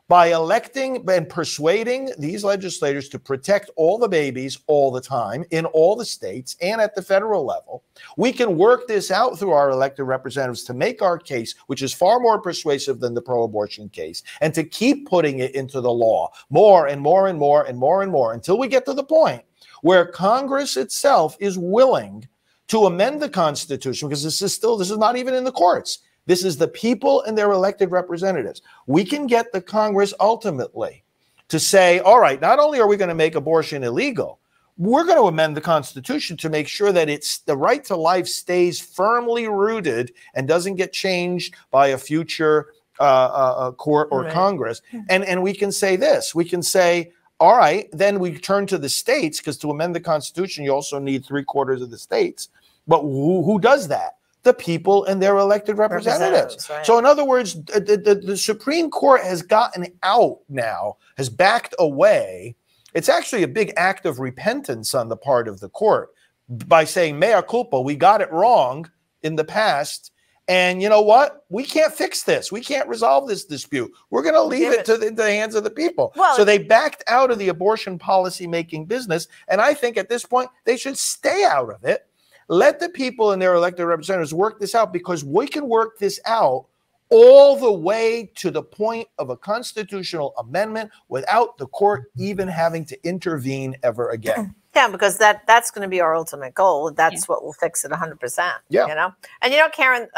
by electing and persuading these legislators to protect all the babies all the time in all the states and at the federal level. We can work this out through our elected representatives to make our case, which is far more persuasive than the pro-abortion case, and to keep putting it into the law more and more and more and more and more until we get to the point where Congress itself is willing to amend the Constitution, because this is still, this is not even in the courts. This is the people and their elected representatives. We can get the Congress ultimately to say, all right, not only are we going to make abortion illegal, we're going to amend the Constitution to make sure that it's the right to life stays firmly rooted and doesn't get changed by a future court or Congress. And we can say this, we can say, all right, then we turn to the states, because to amend the Constitution, you also need 3/4 of the states. But who does that? The people and their elected representatives. So in other words, the Supreme Court has gotten out now, has backed away. It's actually a big act of repentance on the part of the court by saying, mea culpa, we got it wrong in the past. And you know what? We can't fix this. We can't resolve this dispute. We're going to leave it to the hands of the people. Well, so they backed out of the abortion policy making business. And I think at this point, they should stay out of it. Let the people and their elected representatives work this out, because we can work this out all the way to the point of a constitutional amendment without the court even having to intervene ever again. Yeah, because that's going to be our ultimate goal. That's what will fix it 100%. Yeah. You know? And, you know, Karen,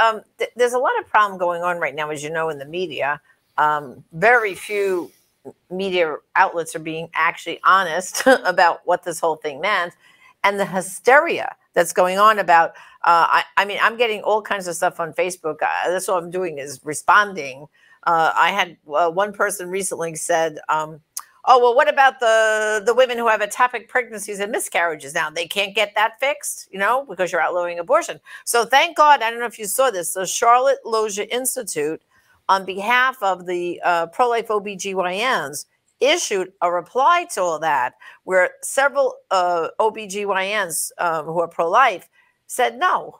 there's a lot of problem going on right now, as you know, in the media. Very few media outlets are being actually honest about what this whole thing meant. And the hysteria that's going on about, I mean, I'm getting all kinds of stuff on Facebook. That's all I'm doing is responding. I had one person recently said, oh, well, what about the women who have ectopic pregnancies and miscarriages now? They can't get that fixed, you know, because you're outlawing abortion. So thank God, I don't know if you saw this, the Charlotte Lozier Institute, on behalf of the pro-life OBGYNs, issued a reply to all that, where several OBGYNs who are pro-life said, no,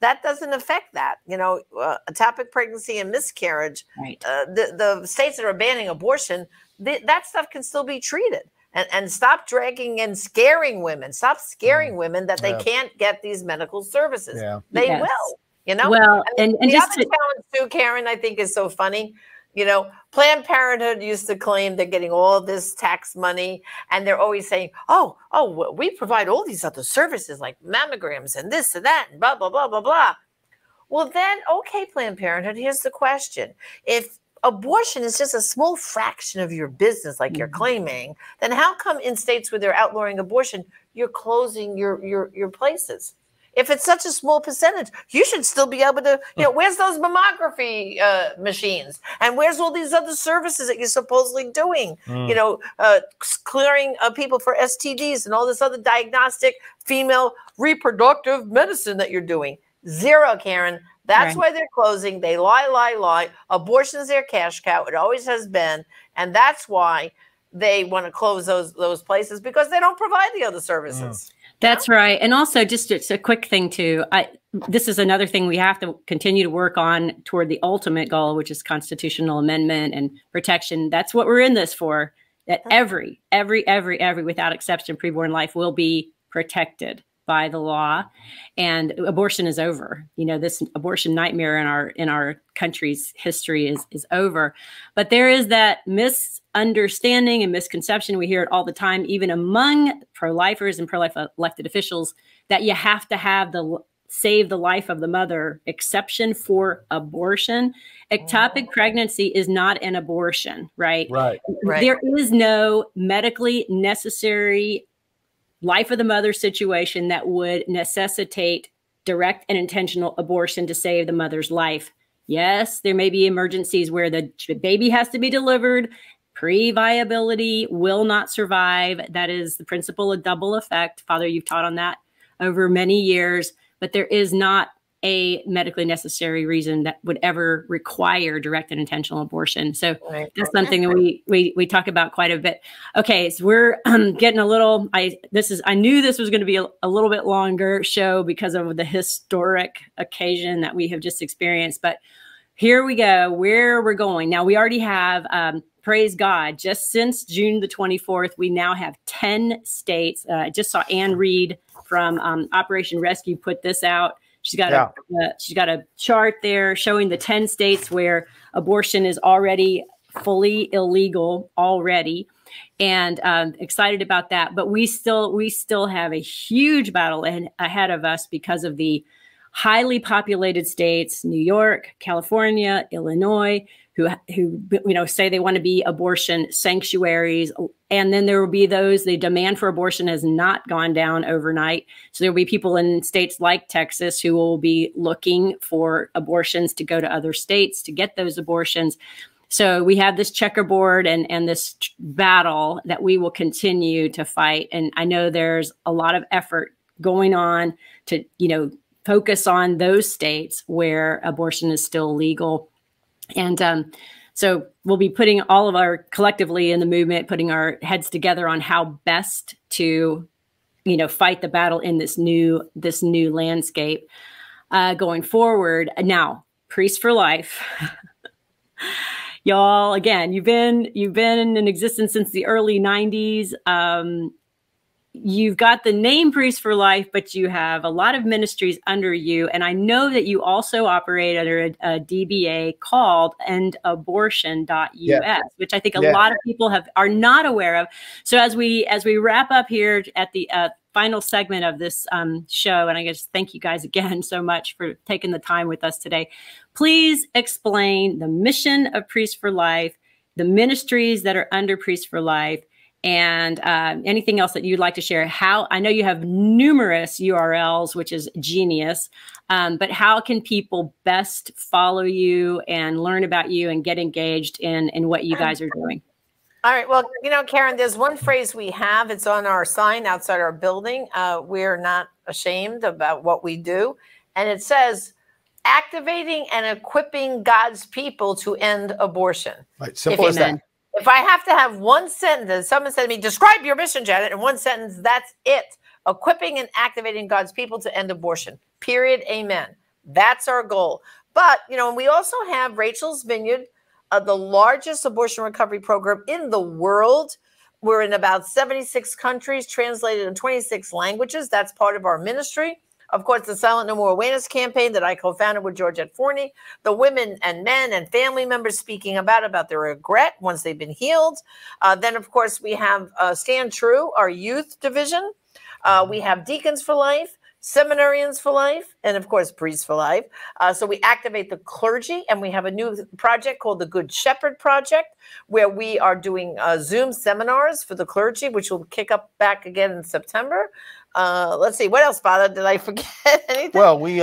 that doesn't affect that. You know, ectopic pregnancy and miscarriage, the states that are banning abortion, that stuff can still be treated. And stop dragging and scaring women. Stop scaring women that they can't get these medical services. Yeah. They will, you know? Well, I mean, and the other challenge too, Karen, I think is so funny. You know, Planned Parenthood used to claim they're getting all this tax money, and they're always saying, oh, we provide all these other services like mammograms and this and that and blah, blah, blah, blah, blah. Well, then, okay, Planned Parenthood, here's the question. If abortion is just a small fraction of your business, like you're claiming, then how come in states where they're outlawing abortion, you're closing your places? If it's such a small percentage, you should still be able to, you know, where's those mammography machines? And where's all these other services that you're supposedly doing? You know, clearing people for STDs and all this other diagnostic female reproductive medicine that you're doing. Zero, Karen. That's why they're closing. They lie, lie, lie. Abortion is their cash cow. It always has been. And that's why they want to close those places, because they don't provide the other services. That's right. And also just it's a quick thing too. This is another thing we have to continue to work on toward the ultimate goal, which is constitutional amendment and protection. That's what we're in this for, that every, without exception, preborn life will be protected by the law, and abortion is over. You know, this abortion nightmare in our country's history is over. But there is that misunderstanding and misconception. We hear it all the time, even among pro-lifers and pro-life elected officials, that you have to have the save the life of the mother exception for abortion. Ectopic pregnancy is not an abortion, right? There is no medically necessary life of the mother situation that would necessitate direct and intentional abortion to save the mother's life. Yes, there may be emergencies where the baby has to be delivered. Pre-viability will not survive. That is the principle of double effect. Father, you've taught on that over many years, but there is not a medically necessary reason that would ever require direct and intentional abortion. So that's something that we talk about quite a bit. Okay, so we're getting a little, I knew this was going to be a little bit longer show because of the historic occasion that we have just experienced, but here we go, where we're going. Now we already have, praise God, just since June the 24th, we now have 10 states. I just saw Ann Reed from Operation Rescue put this out. She's got, she's got a chart there showing the 10 states where abortion is already fully illegal already, and excited about that. But we still have a huge battle ahead of us because of the highly populated states, New York, California, Illinois, who you know say they want to be abortion sanctuaries, and then there will be those, the demand for abortion has not gone down overnight. So there will be people in states like Texas who will be looking for abortions to go to other states to get those abortions. So we have this checkerboard and this battle that we will continue to fight. And I know there's a lot of effort going on to focus on those states where abortion is still legal. And so we'll be putting all of our collectively in the movement, putting our heads together on how best to, fight the battle in this new landscape going forward. Now, Priests for Life, y'all. Again, you've been in existence since the early '90s. You've got the name Priests for Life, but you have a lot of ministries under you. And I know that you also operate under a DBA called endabortion.us, which I think a lot of people are not aware of. So as we wrap up here at the final segment of this show, and I guess thank you guys again so much for taking the time with us today, please explain the mission of Priests for Life, the ministries that are under Priests for Life, and anything else that you'd like to share. I know you have numerous URLs, which is genius, but how can people best follow you and learn about you and get engaged in what you guys are doing? All right. Well, Karen, there's one phrase we have. It's on our sign outside our building. We're not ashamed about what we do. And it says, activating and equipping God's people to end abortion. Right. Simple as that. If I have to have one sentence, someone said to me, describe your mission, Janet, in one sentence, that's it. Equipping and activating God's people to end abortion, period, amen. That's our goal. But, and we also have Rachel's Vineyard, the largest abortion recovery program in the world. We're in about 76 countries, translated in 26 languages. That's part of our ministry. Of course, the Silent No More Awareness campaign that I co-founded with Georgette Forney, the women and men and family members speaking about their regret once they've been healed. Then, of course, we have Stand True, our youth division. We have Deacons for Life, Seminarians for Life, and, of course, Priests for Life. So we activate the clergy, and we have a new project called the Good Shepherd Project, where we are doing Zoom seminars for the clergy, which will kick up back again in September. Let's see, what else, Father? Did I forget anything? Well, we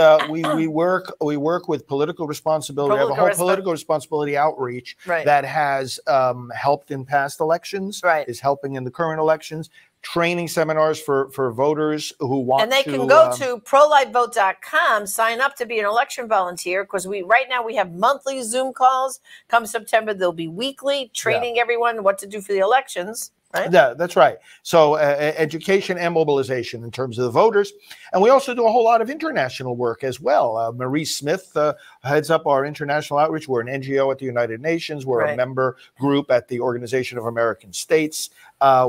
work with political responsibility. We have a whole political responsibility outreach that has helped in past elections, is helping in the current elections, training seminars for voters who want to. And they can go to prolifevote.com, sign up to be an election volunteer, because right now we have monthly Zoom calls. Come September, they'll be weekly, training everyone what to do for the elections. Right? Yeah, that's right. So education and mobilization in terms of the voters. And we also do a whole lot of international work as well. Marie Smith heads up our international outreach. We're an NGO at the United Nations. We're a member group at the Organization of American States.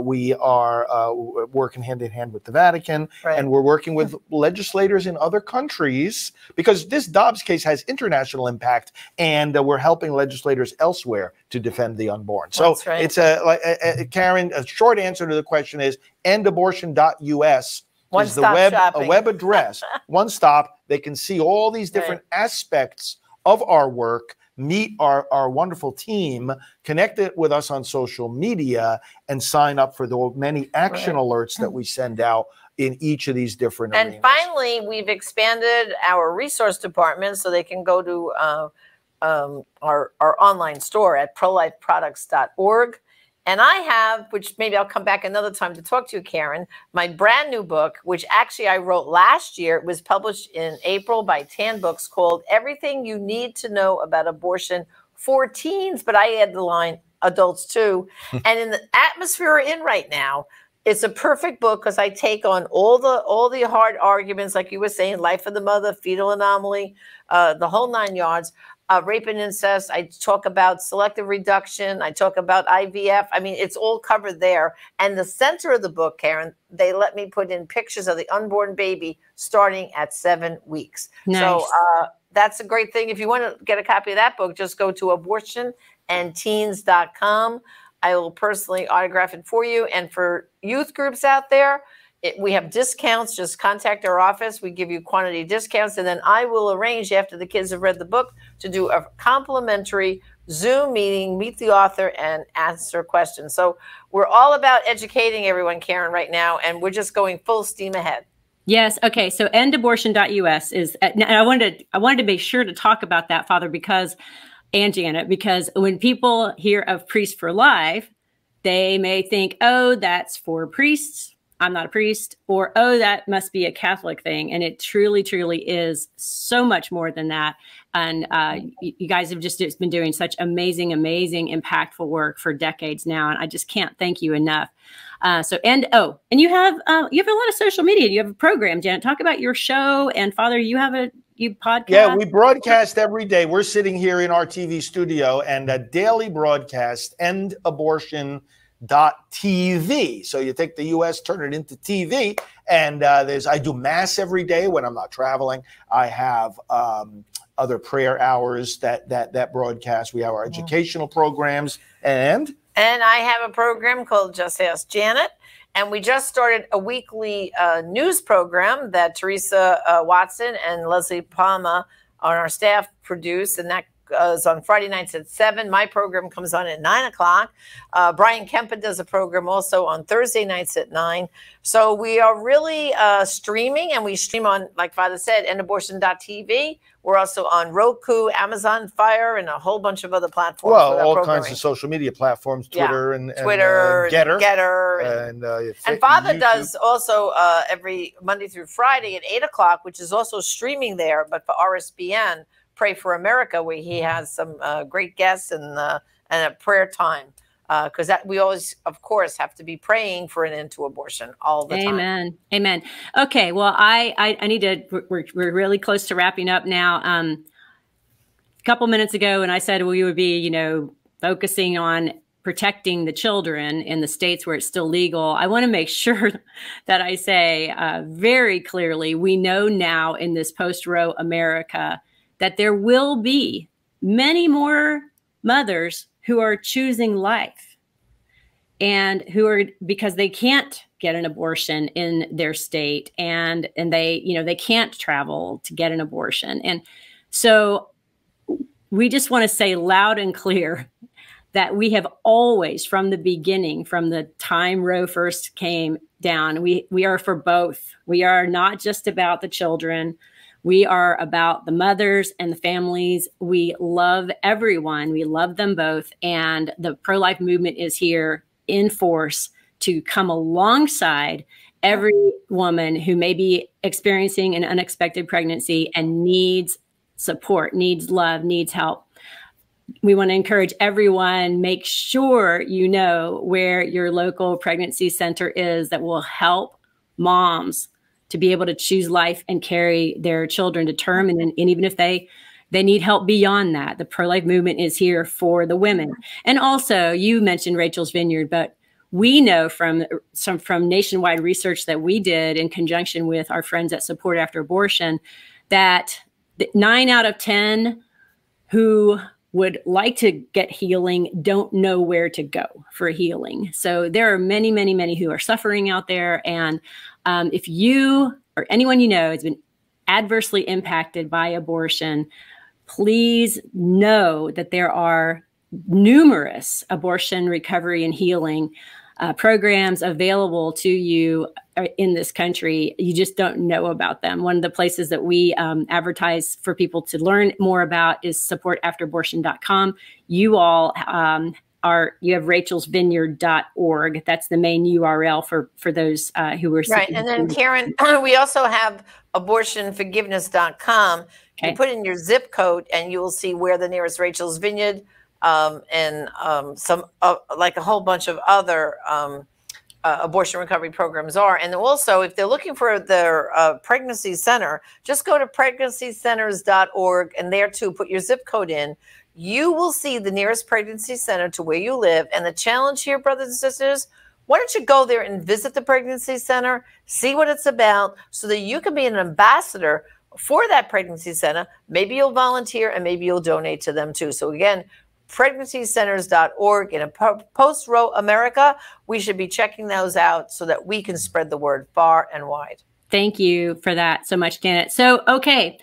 We are working hand in hand with the Vatican. And we're working with legislators in other countries, because this Dobbs case has international impact, and we're helping legislators elsewhere to defend the unborn. So it's Karen, a short answer to the question is endabortion.us is the web address. One stop. They can see all these different aspects of our work meet our wonderful team, connect it with us on social media, and sign up for the many action alerts that we send out in each of these different arenas. And finally, we've expanded our resource department so they can go to our online store at prolifeproducts.org. And I have, which maybe I'll come back another time to talk to you, Karen, my brand new book, which actually I wrote last year. It was published in April by Tan Books, called Everything You Need to Know About Abortion for Teens, but I add the line, adults too. And in the atmosphere we're in right now, it's a perfect book because I take on all the hard arguments, like you were saying, life of the mother, fetal anomaly, the whole nine yards. Rape and incest. I talk about selective reduction. I talk about IVF. I mean, it's all covered there. And the center of the book, Karen, they let me put in pictures of the unborn baby starting at 7 weeks. Nice. So that's a great thing. If you want to get a copy of that book, just go to abortionandteens.com. I will personally autograph it for you. And for youth groups out there, we have discounts. Just contact our office. We give you quantity discounts. And then I will arrange, after the kids have read the book, to do a complimentary Zoom meeting, meet the author, and answer questions. So we're all about educating everyone, Karen, right now. And we're just going full steam ahead. Yes. Okay. So endabortion.us is, and I wanted to make sure to talk about that, Father, because, and Janet, because when people hear of Priests for Life, they may think, oh, that's for priests. I'm not a priest, or, oh, that must be a Catholic thing. And it truly, truly is so much more than that. And you guys have just been doing such amazing, amazing, impactful work for decades now. And I just can't thank you enough. And you have a lot of social media. You have a program, Janet. Talk about your show. And Father, you have a podcast. Yeah, we broadcast every day. We're sitting here in our TV studio, and a daily broadcast, End Abortion .tv. So you take the U.S., turn it into TV, and I do mass every day when I'm not traveling. I have other prayer hours that broadcast. We have our educational programs, and I have a program called Just Ask Janet, and we just started a weekly news program that Teresa Watson and Leslie Palma on our staff produce, and that is on Friday nights at 7. My program comes on at 9 o'clock. Brian Kempa does a program also on Thursday nights at 9. So we are really streaming, and we stream on, like Father said, endabortion.tv. We're also on Roku, Amazon Fire, and a whole bunch of other platforms. Well, all kinds of social media platforms, Twitter, yeah. and Getter. And Father and does also every Monday through Friday at 8 o'clock, which is also streaming there, but for RSBN, Pray for America, where he has some great guests and a prayer time, because that we always, of course, have to be praying for an end to abortion all the time. Amen. Amen. Okay. Well, I need to. We're really close to wrapping up now. A couple minutes ago, and I said we would be, focusing on protecting the children in the states where it's still legal. I want to make sure that I say very clearly, we know now in this post-Roe America that there will be many more mothers who are choosing life and who are, because they can't get an abortion in their state, and they, they can't travel to get an abortion. And so we just want to say loud and clear that we have always, from the beginning, from the time Roe first came down, we are for both. We are not just about the children. We are about the mothers and the families. We love everyone. We love them both. And the pro-life movement is here in force to come alongside every woman who may be experiencing an unexpected pregnancy and needs support, needs love, needs help. We want to encourage everyone, make sure you know where your local pregnancy center is that will help moms to be able to choose life and carry their children to term. And even if they need help beyond that, the pro-life movement is here for the women. And also, you mentioned Rachel's Vineyard, but we know from nationwide research that we did in conjunction with our friends at Support After Abortion, that 9 out of 10 who would like to get healing don't know where to go for healing. So there are many, many, many who are suffering out there. And if you or anyone has been adversely impacted by abortion, please know that there are numerous abortion recovery and healing programs available to you in this country. You just don't know about them. One of the places that we advertise for people to learn more about is supportafterabortion.com. You all you have rachelsvineyard.org. That's the main URL for those who are right. And then Karen, we also have abortionforgiveness.com. Okay. You put in your zip code and you will see where the nearest Rachel's Vineyard and some like a whole bunch of other abortion recovery programs are. And also, if they're looking for their pregnancy center, just go to pregnancycenters.org and there too, put your zip code in. You will see the nearest pregnancy center to where you live. And the challenge here, brothers and sisters, why don't you go there and visit the pregnancy center, see what it's about, so that you can be an ambassador for that pregnancy center. Maybe you'll volunteer and maybe you'll donate to them too. So again, pregnancycenters.org. In a post-Roe America, we should be checking those out so that we can spread the word far and wide. Thank you for that so much, Janet. So, okay.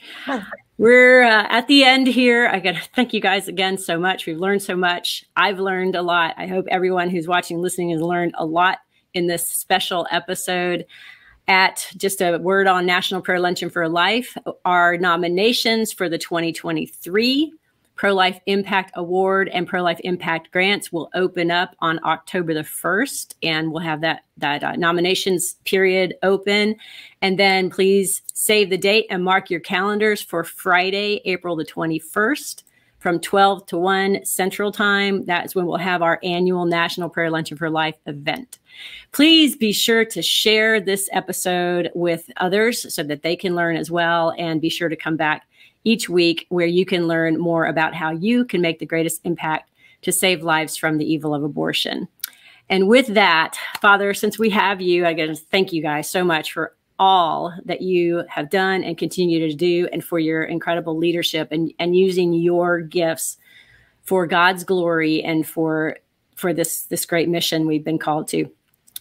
We're at the end here. I got to thank you guys again so much. We've learned so much. I've learned a lot. I hope everyone who's watching, listening has learned a lot in this special episode. At just a word on National Prayer Luncheon for Life, our nominations for the 2023 Pro-Life Impact Award and Pro-Life Impact Grants will open up on October the 1st, and we'll have that nominations period open. And then please save the date and mark your calendars for Friday, April the 21st from 12 to 1 Central Time. That's when we'll have our annual National Prayer Luncheon for Life event. Please be sure to share this episode with others so that they can learn as well, and be sure to come back each week where you can learn more about how you can make the greatest impact to save lives from the evil of abortion. And with that, Father, since we have you, I got to thank you guys so much for all that you have done and continue to do, and for your incredible leadership and using your gifts for God's glory and for this great mission we've been called to.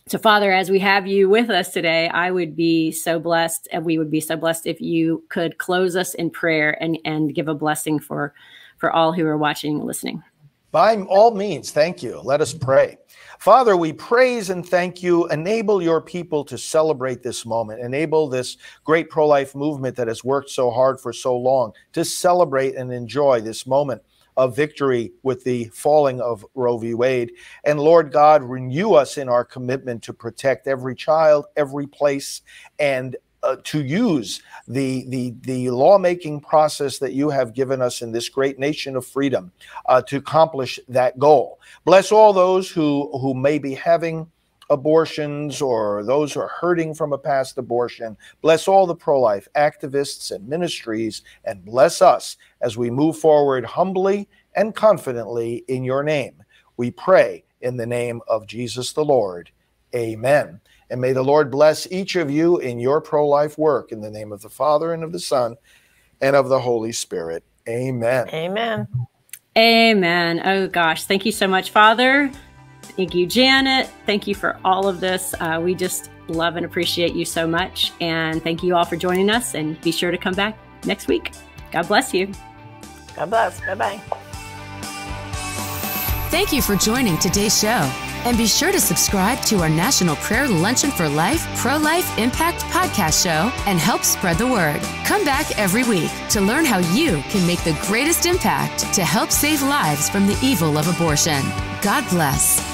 So Father, as we have you with us today, I would be so blessed, and we would be so blessed if you could close us in prayer and give a blessing for all who are watching and listening. By all means, thank you. Let us pray. Father, we praise and thank you. Enable your people to celebrate this moment. Enable this great pro-life movement that has worked so hard for so long to celebrate and enjoy this moment of victory with the falling of Roe v. Wade. And Lord God, renew us in our commitment to protect every child, every place, and to use the lawmaking process that you have given us in this great nation of freedom to accomplish that goal. Bless all those who may be having abortions or those who are hurting from a past abortion. Bless all the pro-life activists and ministries, and bless us as we move forward humbly and confidently in your name. We pray in the name of Jesus the Lord. Amen. And may the Lord bless each of you in your pro-life work, in the name of the Father and of the Son and of the Holy Spirit. Amen. Amen. Amen. Oh gosh. Thank you so much, Father. Thank you, Janet. Thank you for all of this. We just love and appreciate you so much. And thank you all for joining us. And be sure to come back next week. God bless you. God bless. Bye-bye. Thank you for joining today's show. And be sure to subscribe to our National Prayer Luncheon for Life Pro-Life Impact podcast show and help spread the word. Come back every week to learn how you can make the greatest impact to help save lives from the evil of abortion. God bless.